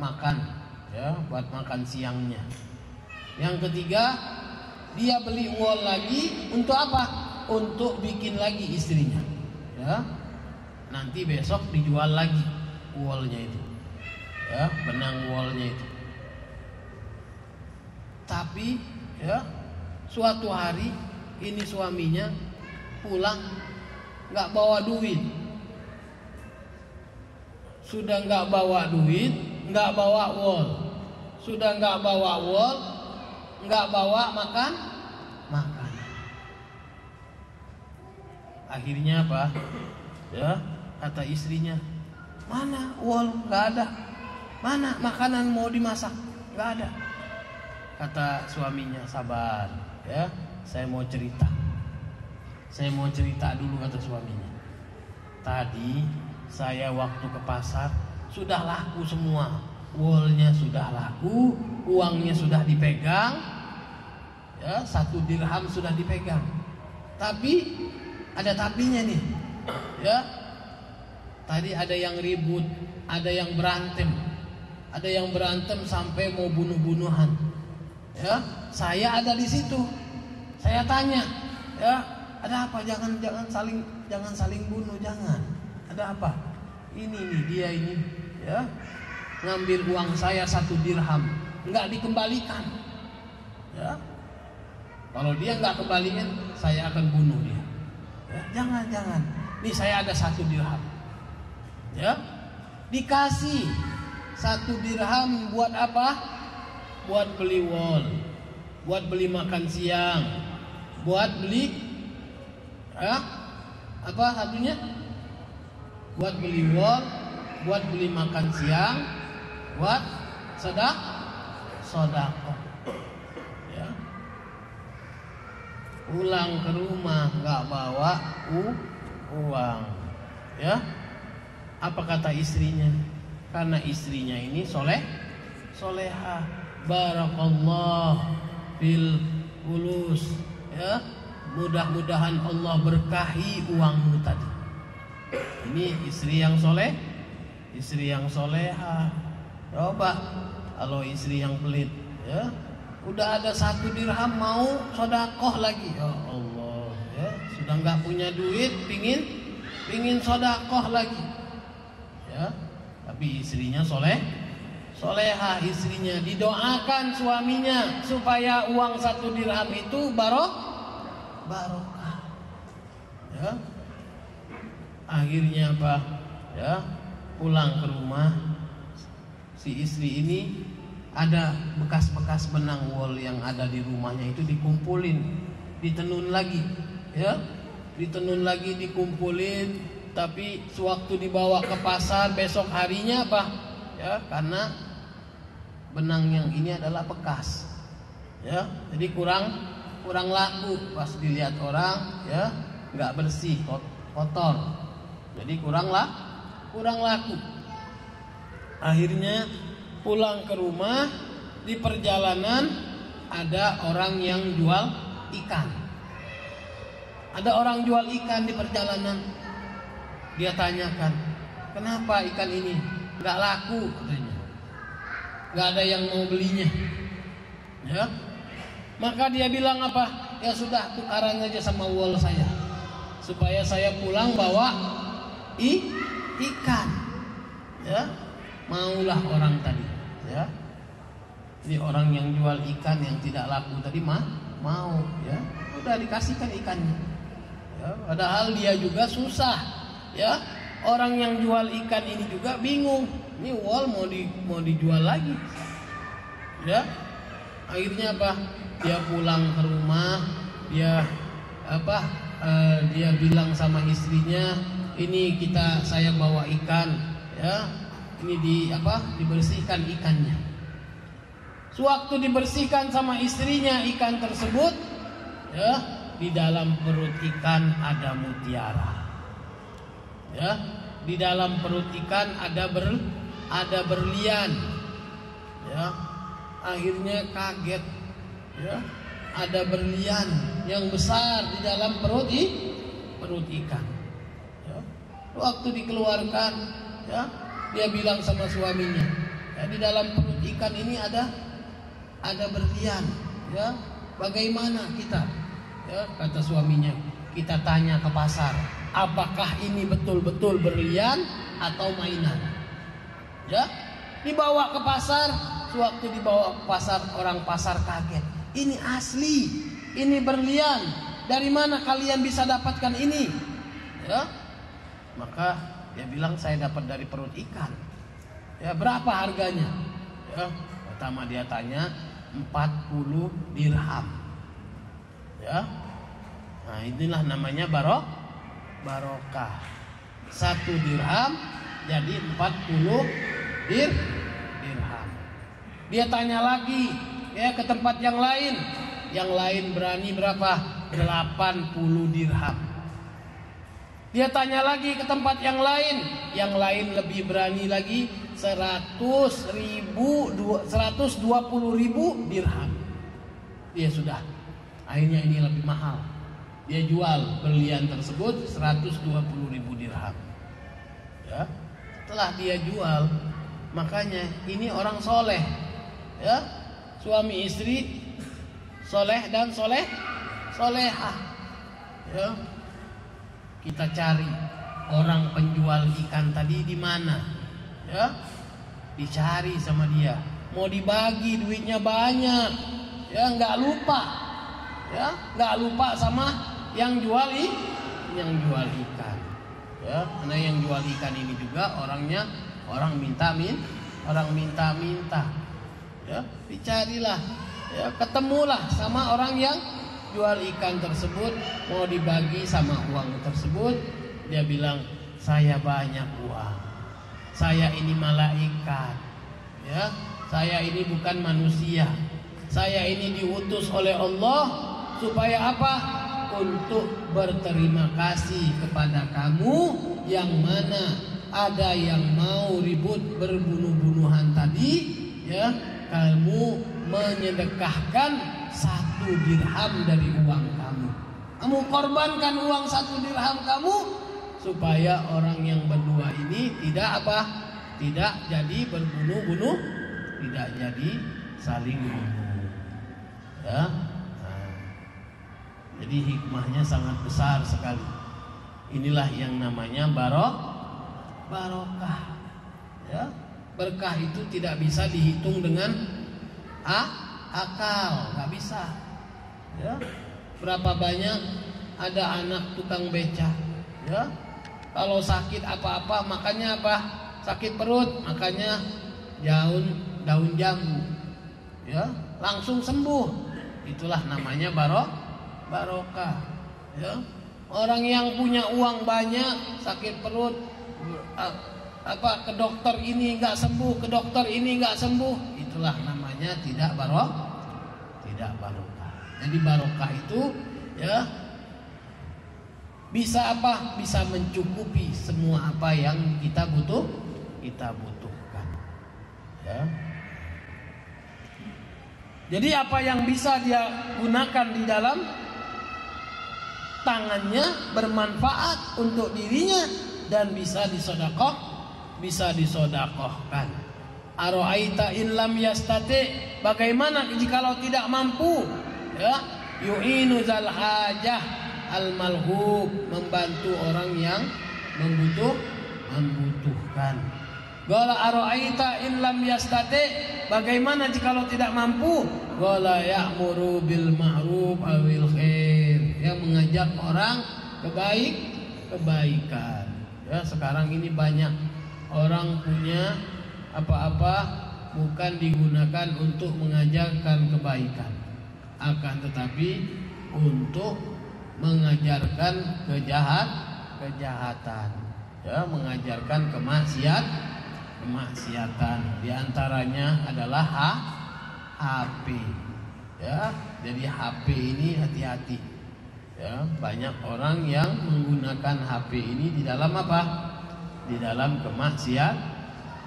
makan, ya, buat makan siangnya. Yang ketiga dia beli won lagi untuk apa? Untuk bikin lagi istrinya, ya. Nanti besok dijual lagi wolnya itu, ya, benang wolnya itu. Tapi ya suatu hari ini suaminya pulang nggak bawa duit, sudah nggak bawa duit, nggak bawa wol, sudah nggak bawa wol, nggak bawa makan, makan. Akhirnya apa? Ya kata istrinya, mana wol nggak ada, mana makanan mau dimasak nggak ada. Kata suaminya, sabar ya, saya mau cerita, saya mau cerita dulu. Kata suaminya, tadi saya waktu ke pasar sudah laku semua, wolnya sudah laku, uangnya sudah dipegang, ya, satu dirham sudah dipegang. Tapi ada tapinya nih, ya, tadi ada yang ribut, ada yang berantem, ada yang berantem sampai mau bunuh-bunuhan. Ya, saya ada di situ. Saya tanya, ya, ada apa? Jangan jangan saling jangan saling bunuh, jangan. Ada apa? Ini nih dia ini, ya, ngambil uang saya satu dirham, nggak dikembalikan. Ya, kalau dia nggak kembalikan, saya akan bunuh dia. Ya, jangan jangan. Nih saya ada satu dirham, ya, dikasih satu dirham buat apa? Buat beli wol, buat beli makan siang, buat beli ya, apa satunya? Buat beli wol, buat beli makan siang, buat sedak, sodako. Ya. Pulang ke rumah nggak bawa u, uang, ya? Apa kata istrinya? Karena istrinya ini soleh, soleha. Barakallah fil ulus, ya, mudah-mudahan Allah berkahi uangmu tadi. Ini istri yang soleh, istri yang soleha. Coba kalau istri yang pelit, ya, udah ada satu dirham mau sodakoh lagi, ya Allah, ya, sudah nggak punya duit, pingin pingin sodakoh lagi, ya, tapi istrinya soleh, solehah istrinya, didoakan suaminya supaya uang satu dirham itu barok, barokah. Ya. Akhirnya apa? Ya, pulang ke rumah si istri ini ada bekas-bekas benang wol yang ada di rumahnya itu dikumpulin, ditenun lagi, ya, ditenun lagi, dikumpulin. Tapi sewaktu dibawa ke pasar besok harinya apa? Ya, karena benang yang ini adalah bekas, ya, jadi kurang kurang laku pas dilihat orang, ya, nggak bersih, kotor, jadi kurang lah kurang laku. Akhirnya pulang ke rumah, di perjalanan ada orang yang jual ikan, ada orang jual ikan di perjalanan. Dia tanyakan, kenapa ikan ini nggak laku? Katanya nggak ada yang mau belinya, ya. Maka dia bilang apa? Ya sudah, tukaran aja sama wol saya, supaya saya pulang bawa i, ikan. Ya, maulah orang tadi. Ya, ini orang yang jual ikan yang tidak laku tadi mah mau. Ya, udah dikasihkan ikannya. Ya, padahal dia juga susah. Ya, orang yang jual ikan ini juga bingung. Ini wal mau di mau dijual lagi. Ya, akhirnya apa? Dia pulang ke rumah. Dia apa? Uh, dia bilang sama istrinya, ini kita saya bawa ikan, ya, ini di apa dibersihkan ikannya. Sewaktu dibersihkan sama istrinya ikan tersebut, ya, di dalam perut ikan ada mutiara, ya, di dalam perut ikan ada ber ada berlian, ya, akhirnya kaget, ya. Ada berlian yang besar di dalam perut i, perut ikan. Ya. Waktu dikeluarkan, ya, dia bilang sama suaminya, ya, di dalam perut ikan ini ada ada berlian. Ya, bagaimana kita? Ya, kata suaminya, kita tanya ke pasar, apakah ini betul-betul berlian atau mainan? Ya, dibawa ke pasar. Sewaktu dibawa ke pasar, orang pasar kaget. Ini asli, ini berlian. Dari mana kalian bisa dapatkan ini? Ya, maka dia bilang saya dapat dari perut ikan. Ya, berapa harganya? Ya, pertama dia tanya empat puluh dirham. Ya, nah inilah namanya barok, barokah. Satu dirham jadi empat puluh dirham. Dia tanya lagi. Ya, ke tempat yang lain. Yang lain berani berapa? delapan puluh dirham. Dia tanya lagi ke tempat yang lain. Yang lain lebih berani lagi, seratus ribu, seratus dua puluh ribu dirham. Dia sudah. Akhirnya ini lebih mahal. Dia jual berlian tersebut seratus dua puluh ribu dirham. Ya. Setelah dia jual, makanya ini orang soleh. Ya, suami istri soleh dan soleh solehah, ya. Kita cari orang penjual ikan tadi di mana, ya, dicari sama dia. Mau dibagi duitnya banyak, ya, nggak lupa, ya, nggak lupa sama yang jual i, yang jual ikan, ya. Karena yang jual ikan ini juga orangnya orang minta min, orang minta minta. Ya, dicarilah, ya, ketemulah sama orang yang jual ikan tersebut. Mau dibagi sama uang tersebut. Dia bilang, saya banyak uang. Saya ini malaikat, ya. Saya ini bukan manusia. Saya ini diutus oleh Allah. Supaya apa? Untuk berterima kasih kepada kamu. Yang mana ada yang mau ribut berbunuh-bunuhan tadi, ya, kamu menyedekahkan satu dirham dari uang kamu. Kamu korbankan uang satu dirham kamu supaya orang yang berdua ini tidak apa? Tidak jadi berbunuh-bunuh, tidak jadi saling bunuh. Ya. Nah, jadi hikmahnya sangat besar sekali. Inilah yang namanya barok, barokah. Ya. Berkah itu tidak bisa dihitung dengan ah, akal, nggak bisa. Ya. Berapa banyak ada anak tukang becak, ya. Kalau sakit apa-apa, makannya apa? Sakit perut, makannya daun daun jambu, ya. Langsung sembuh. Itulah namanya barok, barokah. Ya. Orang yang punya uang banyak, sakit perut. Uh, apa ke dokter ini nggak sembuh, ke dokter ini nggak sembuh, itulah namanya tidak barok, tidak barokah. Jadi barokah itu, ya, bisa apa? Bisa mencukupi semua apa yang kita butuh, kita butuhkan. Ya. Jadi apa yang bisa dia gunakan di dalam tangannya bermanfaat untuk dirinya dan bisa disedekah, bisa disodakohkan. Aro'aita in lam yastati, bagaimana jikalau tidak mampu, ya, yu'inu zal hajah, al-malhub, membantu orang yang membutuh, membutuhkan. Qala ara'aita in lam yastati, bagaimana jikalau tidak mampu? Qala ya'muru bil ma'ruf awil khair, yang mengajak orang kebaik, kebaikan. Ya, sekarang ini banyak orang punya apa-apa bukan digunakan untuk mengajarkan kebaikan, akan tetapi untuk mengajarkan kejahat, kejahatan, ya, mengajarkan kemaksiat, kemaksiatan. Di antaranya adalah H P, ya. Jadi H P ini hati-hati, ya. Banyak orang yang menggunakan H P ini di dalam apa? Di dalam kemaksiat,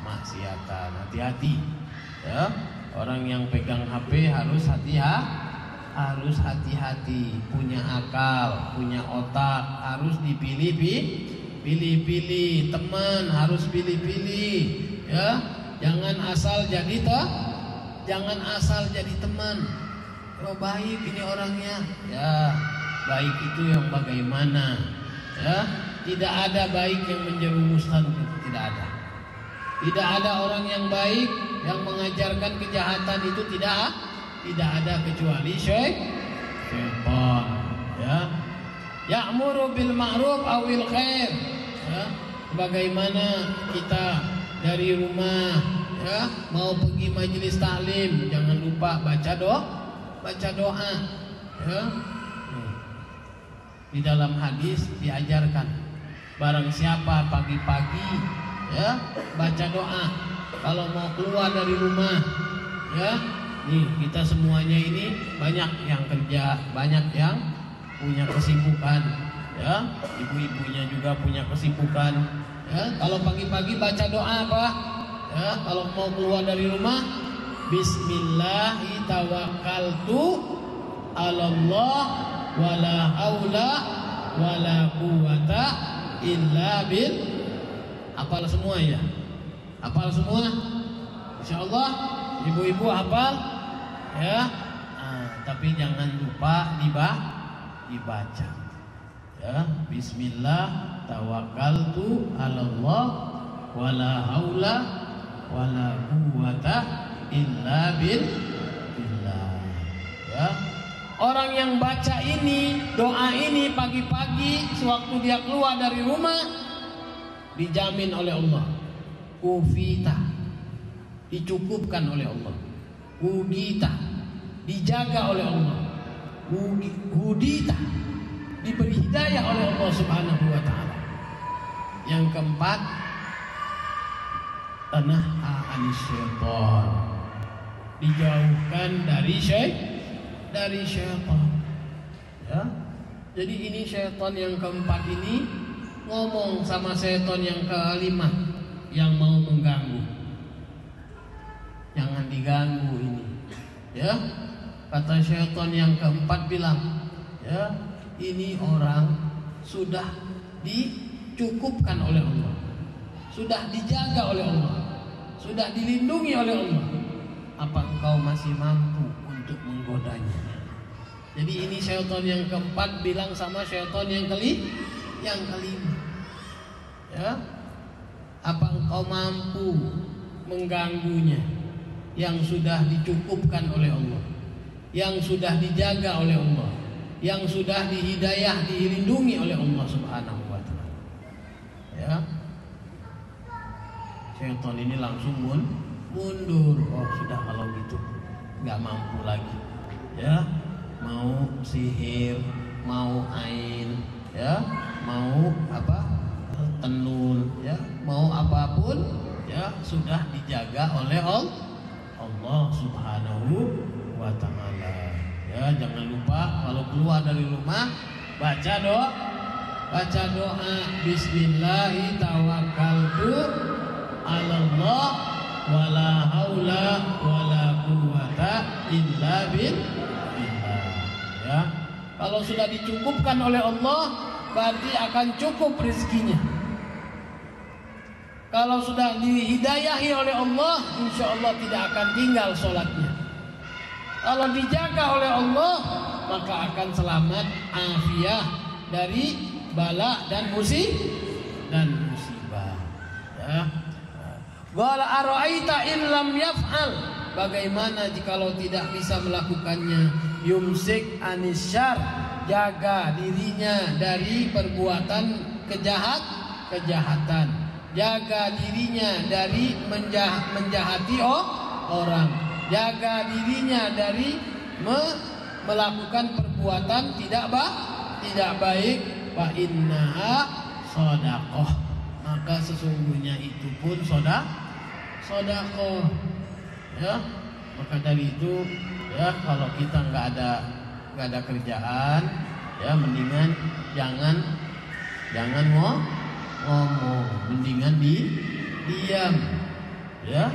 kemaksiatan. Hati-hati, ya. Orang yang pegang H P harus hati-hati. Harus hati-hati, punya akal, punya otak, harus dipilih-pilih, pilih-pilih teman, harus pilih-pilih, ya. Jangan asal jadi toh, jangan asal jadi teman. Kalau baik ini orangnya, ya baik itu yang bagaimana, ya. Tidak ada baik yang menjerumuskan, tidak ada. Tidak ada orang yang baik yang mengajarkan kejahatan itu, tidak. Tidak ada kecuali syaitan, ya. Ya'muru bil ma'ruf awil khair, ya. Bagaimana kita dari rumah, ya, mau pergi majelis taklim, jangan lupa baca doa, baca doa, ya. Di dalam hadis diajarkan, barang siapa pagi-pagi, ya, baca doa kalau mau keluar dari rumah, ya. Nih, kita semuanya ini banyak yang kerja, banyak yang punya kesibukan, ya. Ibu-ibunya juga punya kesibukan, ya. Kalau pagi-pagi baca doa apa, ya. Kalau mau keluar dari rumah, Bismillahirrahmanirrahim, Allah wala haula wala quwata illa bil. Apal semua, ya. Apal semua, insyaallah. Ibu-ibu hafal, ya. Nah, tapi jangan lupa dibaca, ya. Bismillah tawakkaltu 'alallah wala haula wala quwata illa billah, ya. Orang yang baca ini, doa ini pagi-pagi sewaktu dia keluar dari rumah, dijamin oleh Allah, kufita, dicukupkan oleh Allah. Hudita, dijaga oleh Allah. Hudita, diberi hidayah oleh Allah Subhanahu wa ta'ala. Yang keempat, tanah anis syaitan, dijauhkan dari syaitan, dari syaitan, ya. Jadi ini syaitan yang keempat ini ngomong sama syaitan yang kelima yang mau mengganggu. Jangan diganggu ini, ya. Kata syaitan yang keempat bilang, ya, ini orang sudah dicukupkan oleh Allah, sudah dijaga oleh Allah, sudah dilindungi oleh Allah. Apa engkau masih mampu untuk menggodanya? Jadi ini syaitan yang keempat bilang sama syaitan yang kelima, yang kelima, ya. Apa engkau mampu mengganggunya? Yang sudah dicukupkan oleh Allah, yang sudah dijaga oleh Allah, yang sudah dihidayah, dilindungi oleh Allah Subhanahu wa ta'ala, ya. Syaitan ini langsung mundur. Oh, sudah kalau gitu nggak mampu lagi, ya. Mau sihir, mau ain, ya, mau apa, tenun, ya, mau apapun, ya, sudah dijaga oleh Allah Allah Subhanahu wa ta'ala, ya. Jangan lupa kalau keluar dari rumah baca doa, baca doa Bismillahirrahmanirrahim, wala haula wala quwata illa billah, ya. Kalau sudah dicukupkan oleh Allah berarti akan cukup rezekinya. Kalau sudah dihidayahi oleh Allah, insya Allah tidak akan tinggal sholatnya. Kalau dijaga oleh Allah, maka akan selamat, afiah, dari bala dan musibah dan musibah. Wala ara'aita in lam yaf'al, bagaimana jikalau tidak bisa melakukannya? Yumsik anisyar, jaga dirinya dari perbuatan kejahat kejahatan, jaga dirinya dari menjahat, menjahati oh, orang, jaga dirinya dari me melakukan perbuatan tidak bah, tidak baik. Fa innaha shadaqah, maka sesungguhnya itu pun soda shadaqah. Ya, maka dari itu ya, kalau kita nggak ada nggak ada kerjaan ya, mendingan jangan jangan ngomong, ngomong. mendingan di diam ya,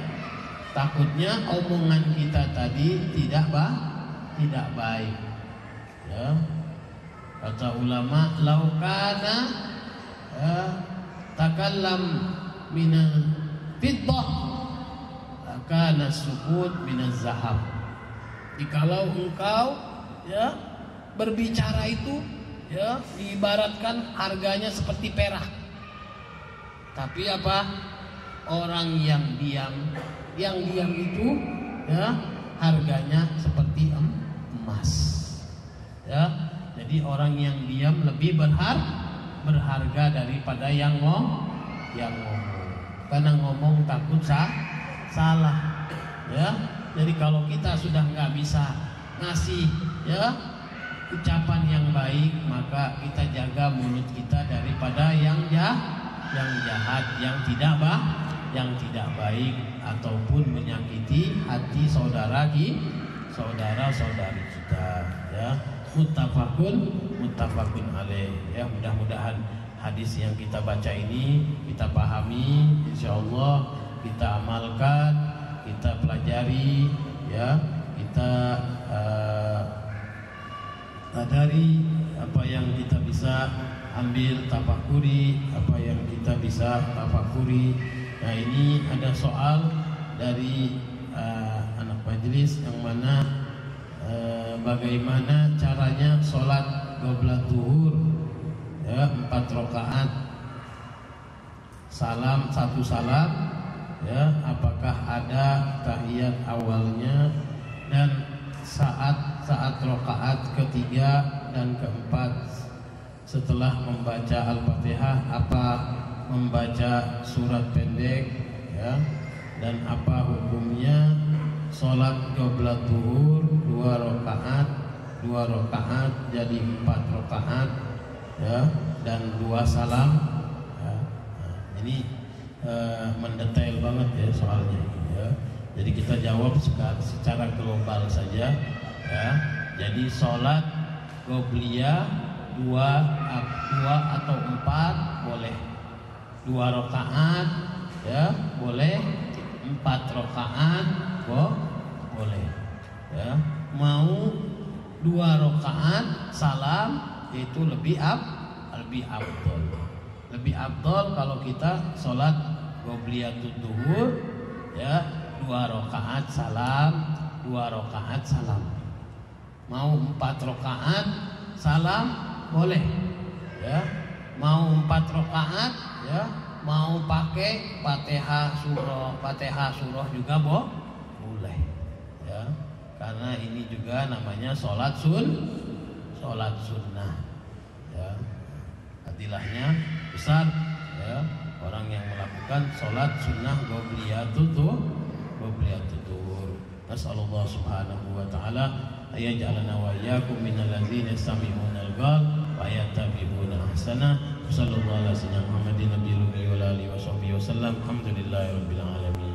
takutnya omongan kita tadi tidak bah tidak baik. Ya, kata ulama, lau kana ya, takallam minal fiddah kana sukut minaz zahab, jikalau engkau ya berbicara itu ya diibaratkan harganya seperti perak, tapi apa, orang yang diam yang diam itu ya harganya seperti em emas. Ya, jadi orang yang diam lebih berhar, berharga daripada yang ngomong, yang ngomong. Karena ngomong takut sah, salah. Ya, jadi kalau kita sudah nggak bisa ngasih ya ucapan yang baik, maka kita jaga mulut kita daripada yang jah, yang jahat, yang tidak bah, yang tidak baik ataupun menyakiti hati saudara kita. Saudara-saudari kita ya, muttafaqun muttafaqun alaih ya. Mudah-mudahan hadis yang kita baca ini kita pahami, insyaallah kita amalkan, kita pelajari ya, kita uh, sadari apa yang kita bisa ambil tafakuri, apa yang kita bisa tafakuri. Nah, ini ada soal dari uh, anak majelis yang mana e, bagaimana caranya sholat qobla zuhur ya, empat rakaat, salam satu salam ya, apakah ada tahiyat awalnya dan saat saat rakaat ketiga dan keempat, setelah membaca Al-Fatihah apa membaca surat pendek ya, dan apa hukumnya sholat qobla zuhur dua rakaat dua rakaat jadi empat rakaat ya, dan dua salam ya. Nah, ini uh, mendetail banget ya soalnya ya. Jadi kita jawab secara global saja ya. Jadi sholat qobliyah dua dua atau empat boleh, dua rakaat ya boleh, empat rakaat Bo, boleh ya, mau dua rakaat salam itu lebih ab lebih afdol lebih afdol kalau kita sholat qobliyatud zuhur ya, dua rakaat salam dua rakaat salam, mau empat rakaat salam boleh ya, mau empat rakaat ya, mau pakai Fatihah surah Fatihah surah juga boh boleh ya, karena ini juga namanya sholat sun sholat sunnah ya, adilahnya besar ya, orang yang melakukan sholat sunnah qobliyatud zuhur qobliyatud zuhur. Nasallallahu subhanahu wa ta'ala ayaj'alana wa iyyakum minal ladzina yastami'una al-qaul wa yattabi'una ahsana. Sallallahu alaihi Muhammadin nabiyil wa alihi wa sahbihi wasallam. Alhamdulillahi rabbil alamin.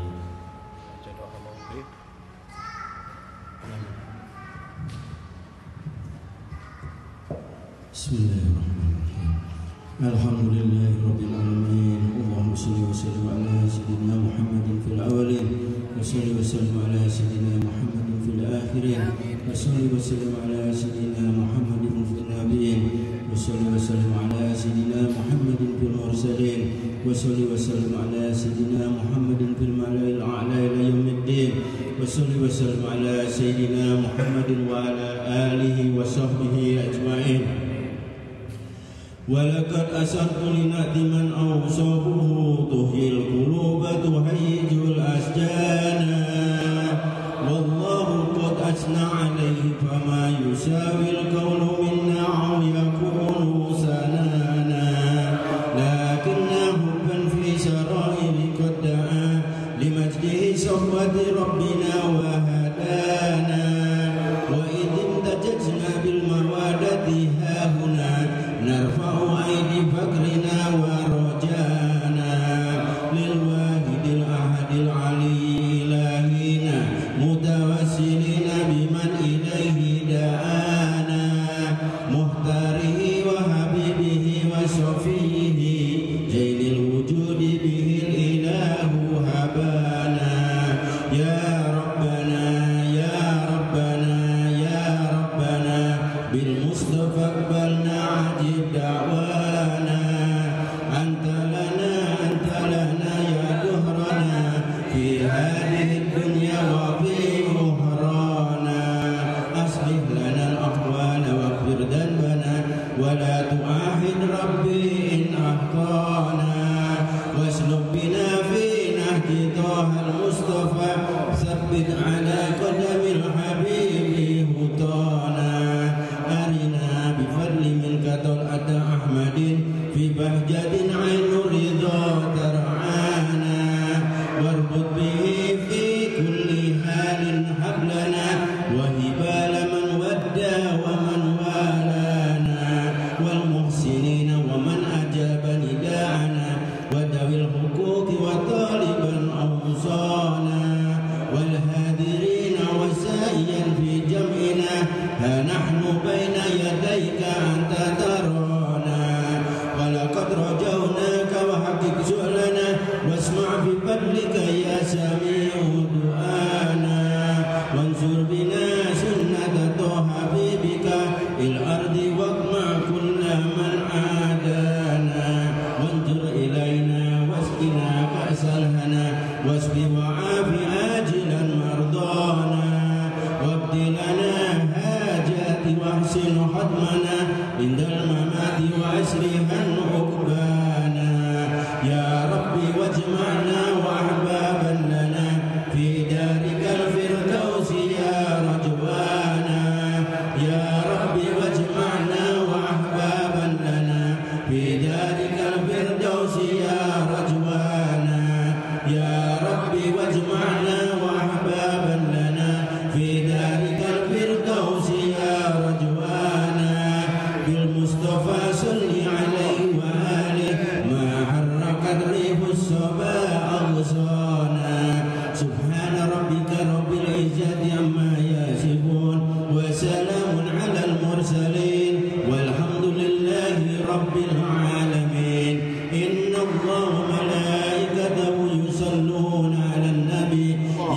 Bismillahirrahmanirrahim. Alhamdulillahirabbil alamin. Allahumma shalli wa sallim ala sayyidina Muhammadin fil awwalin wa salli wa sallim ala sayyidina Muhammadin fil akhirin wa salli wa sallim ala sayyidina Muhammadin fil nabiyyin wa salli wa sallim ala sayyidina Muhammadin fil mursalin wa salli wa sallim ala sayyidina Muhammadin fil mala'il a'la ila yaumiddin wa salli wa sallim ala sayyidina Muhammadin wa ala alihi wa sahbihi ajma'in. ولقد أسرت لمن أوصفه تحيي القلوب تهيج الأسجان والله قد أثنى عليه فما يساوي الكون منا أو يكون سنانا لكن حبا في سرائر قد دعا لمجده صحبة ربنا وهدانا وإذ امتزجنا بالموادة هاهنا نرفع أيدي فقرنا ورجانا للواحد الأحد العلي إلهنا متوسلين بمن إليه دعانا مختاره وحبيبه وشفيه جيل الوجود به الإله هبانا يا ربنا يا ربنا يا ربنا بالمصطفى اقبلنا عجب دعوانا أنت لنا أنت لنا يا دهرنا في هذه الدنيا وفي أخرانا أصلح لنا الأقوال واغفر ذنبنا ولا تعاهد ربي إن أخطأنا واسلك بنا في نهج طه المصطفى ثبت على قدم الحبيب هطانا أرنا بفضل منك طلعة أحمد في بهجة عين الرضا ترعانا واربط به في كل حال حبلنا وهبال من ودى ومن والانا والمحسنين ومن أجاب نداءنا وذوي الحقوق وطالبا أوصانا والهادرين وسائيا في جمعنا فنحن بين يديك أنت ترانا ولقد رجوناك وحقق سؤلنا واسمع بفضلك يا سميع دعانا وانصر بنا سنة طه حبيبك في الأرض واقمع كل من عادانا وانظر إلينا واسقنا كأس الهنا واسق وعاف آجلا مرضانا وابد لنا حاجات واحسن حتمنا عند الممات وأسرها عقبانا يا ربي واجمعنا وأحبابا لنا في دارك الفردوس يا رجوانا يا ربي واجمعنا وأحبابا لنا في دارك الفردوس يا رجوانا يا ربي واجمعنا وأحبابا لنا في دارك الفردوس يا رجوانا بالمصطفى صل عليه وآله ما حركت ريح الصبا أغصانا سبحان ربك رب العزة عما يصفون وسلام على المرسلين والحمد لله رب العالمين إن الله وملائكته يصلون على النبي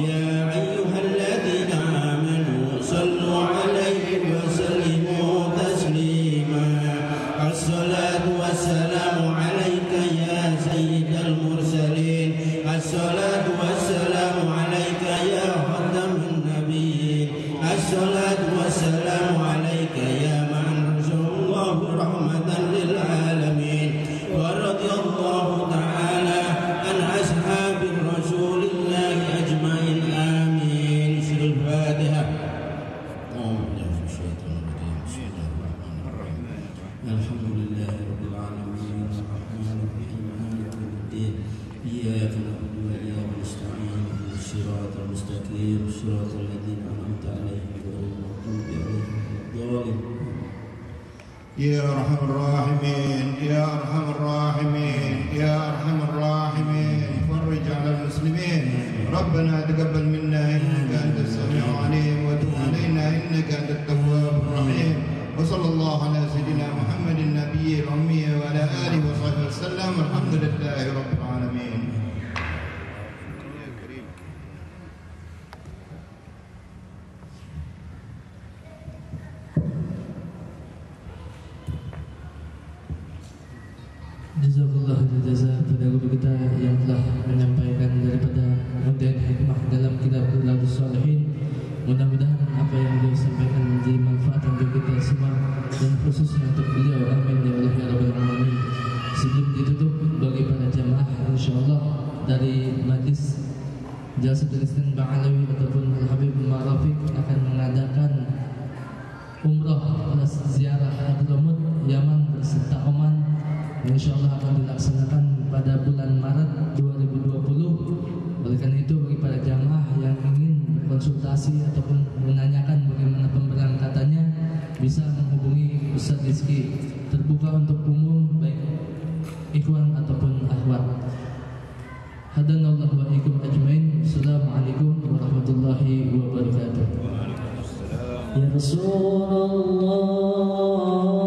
يا أيها الذين آمنوا صلوا عليه وسلموا تسليما الصلاة والسلام عليك يا سيد المرسلين الصلاة والسلام عليك يا خاتم النبيين الصلاة والسلام عليك يا من رسول الله رحمة للعالمين ورضي الله تعالى عن أصحاب رسول الله أجمعين آمين سر الفاتحة الحمد لله رب العالمين الرحمن الرحيم مالك يوم الدين إياك نعبد وإياك نستعين اهدنا الصراط المستقيم صراط الذين أنعمت عليهم غير المغضوب عليهم ولا الضالين يا أرحم الراحمين يا أرحم الراحمين يا أرحم الراحمين فرج على المسلمين ربنا تقبل منا إنك أنت السميع العليم وتب علينا إنك أنت التواب الرحيم وصلى الله على سيدنا محمد النبي الأمي وعلى آله وصحبه وسلم الحمد لله رب العالمين. Jazakallah jaza pada guru kita yang telah menyampaikan daripada kemudian hikmah dalam kitab Jalsa Isnin Ba'alawi ataupun Al-Habib Marafiq akan mengadakan umrah plus ziarah Abdul Mut Yaman berserta Oman, insyaallah akan dilaksanakan pada bulan Maret dua ribu dua puluh. Oleh karena itu, bagi para jamaah yang ingin berkonsultasi ataupun menanyakan bagaimana pemberangkatannya bisa menghubungi Ustaz Rizki, terbuka untuk umum baik ikhwan ataupun akhwat. Hadanallahu wa ikum ajmain. Assalamualaikum warahmatullahi wabarakatuh. Ya Rasulullah.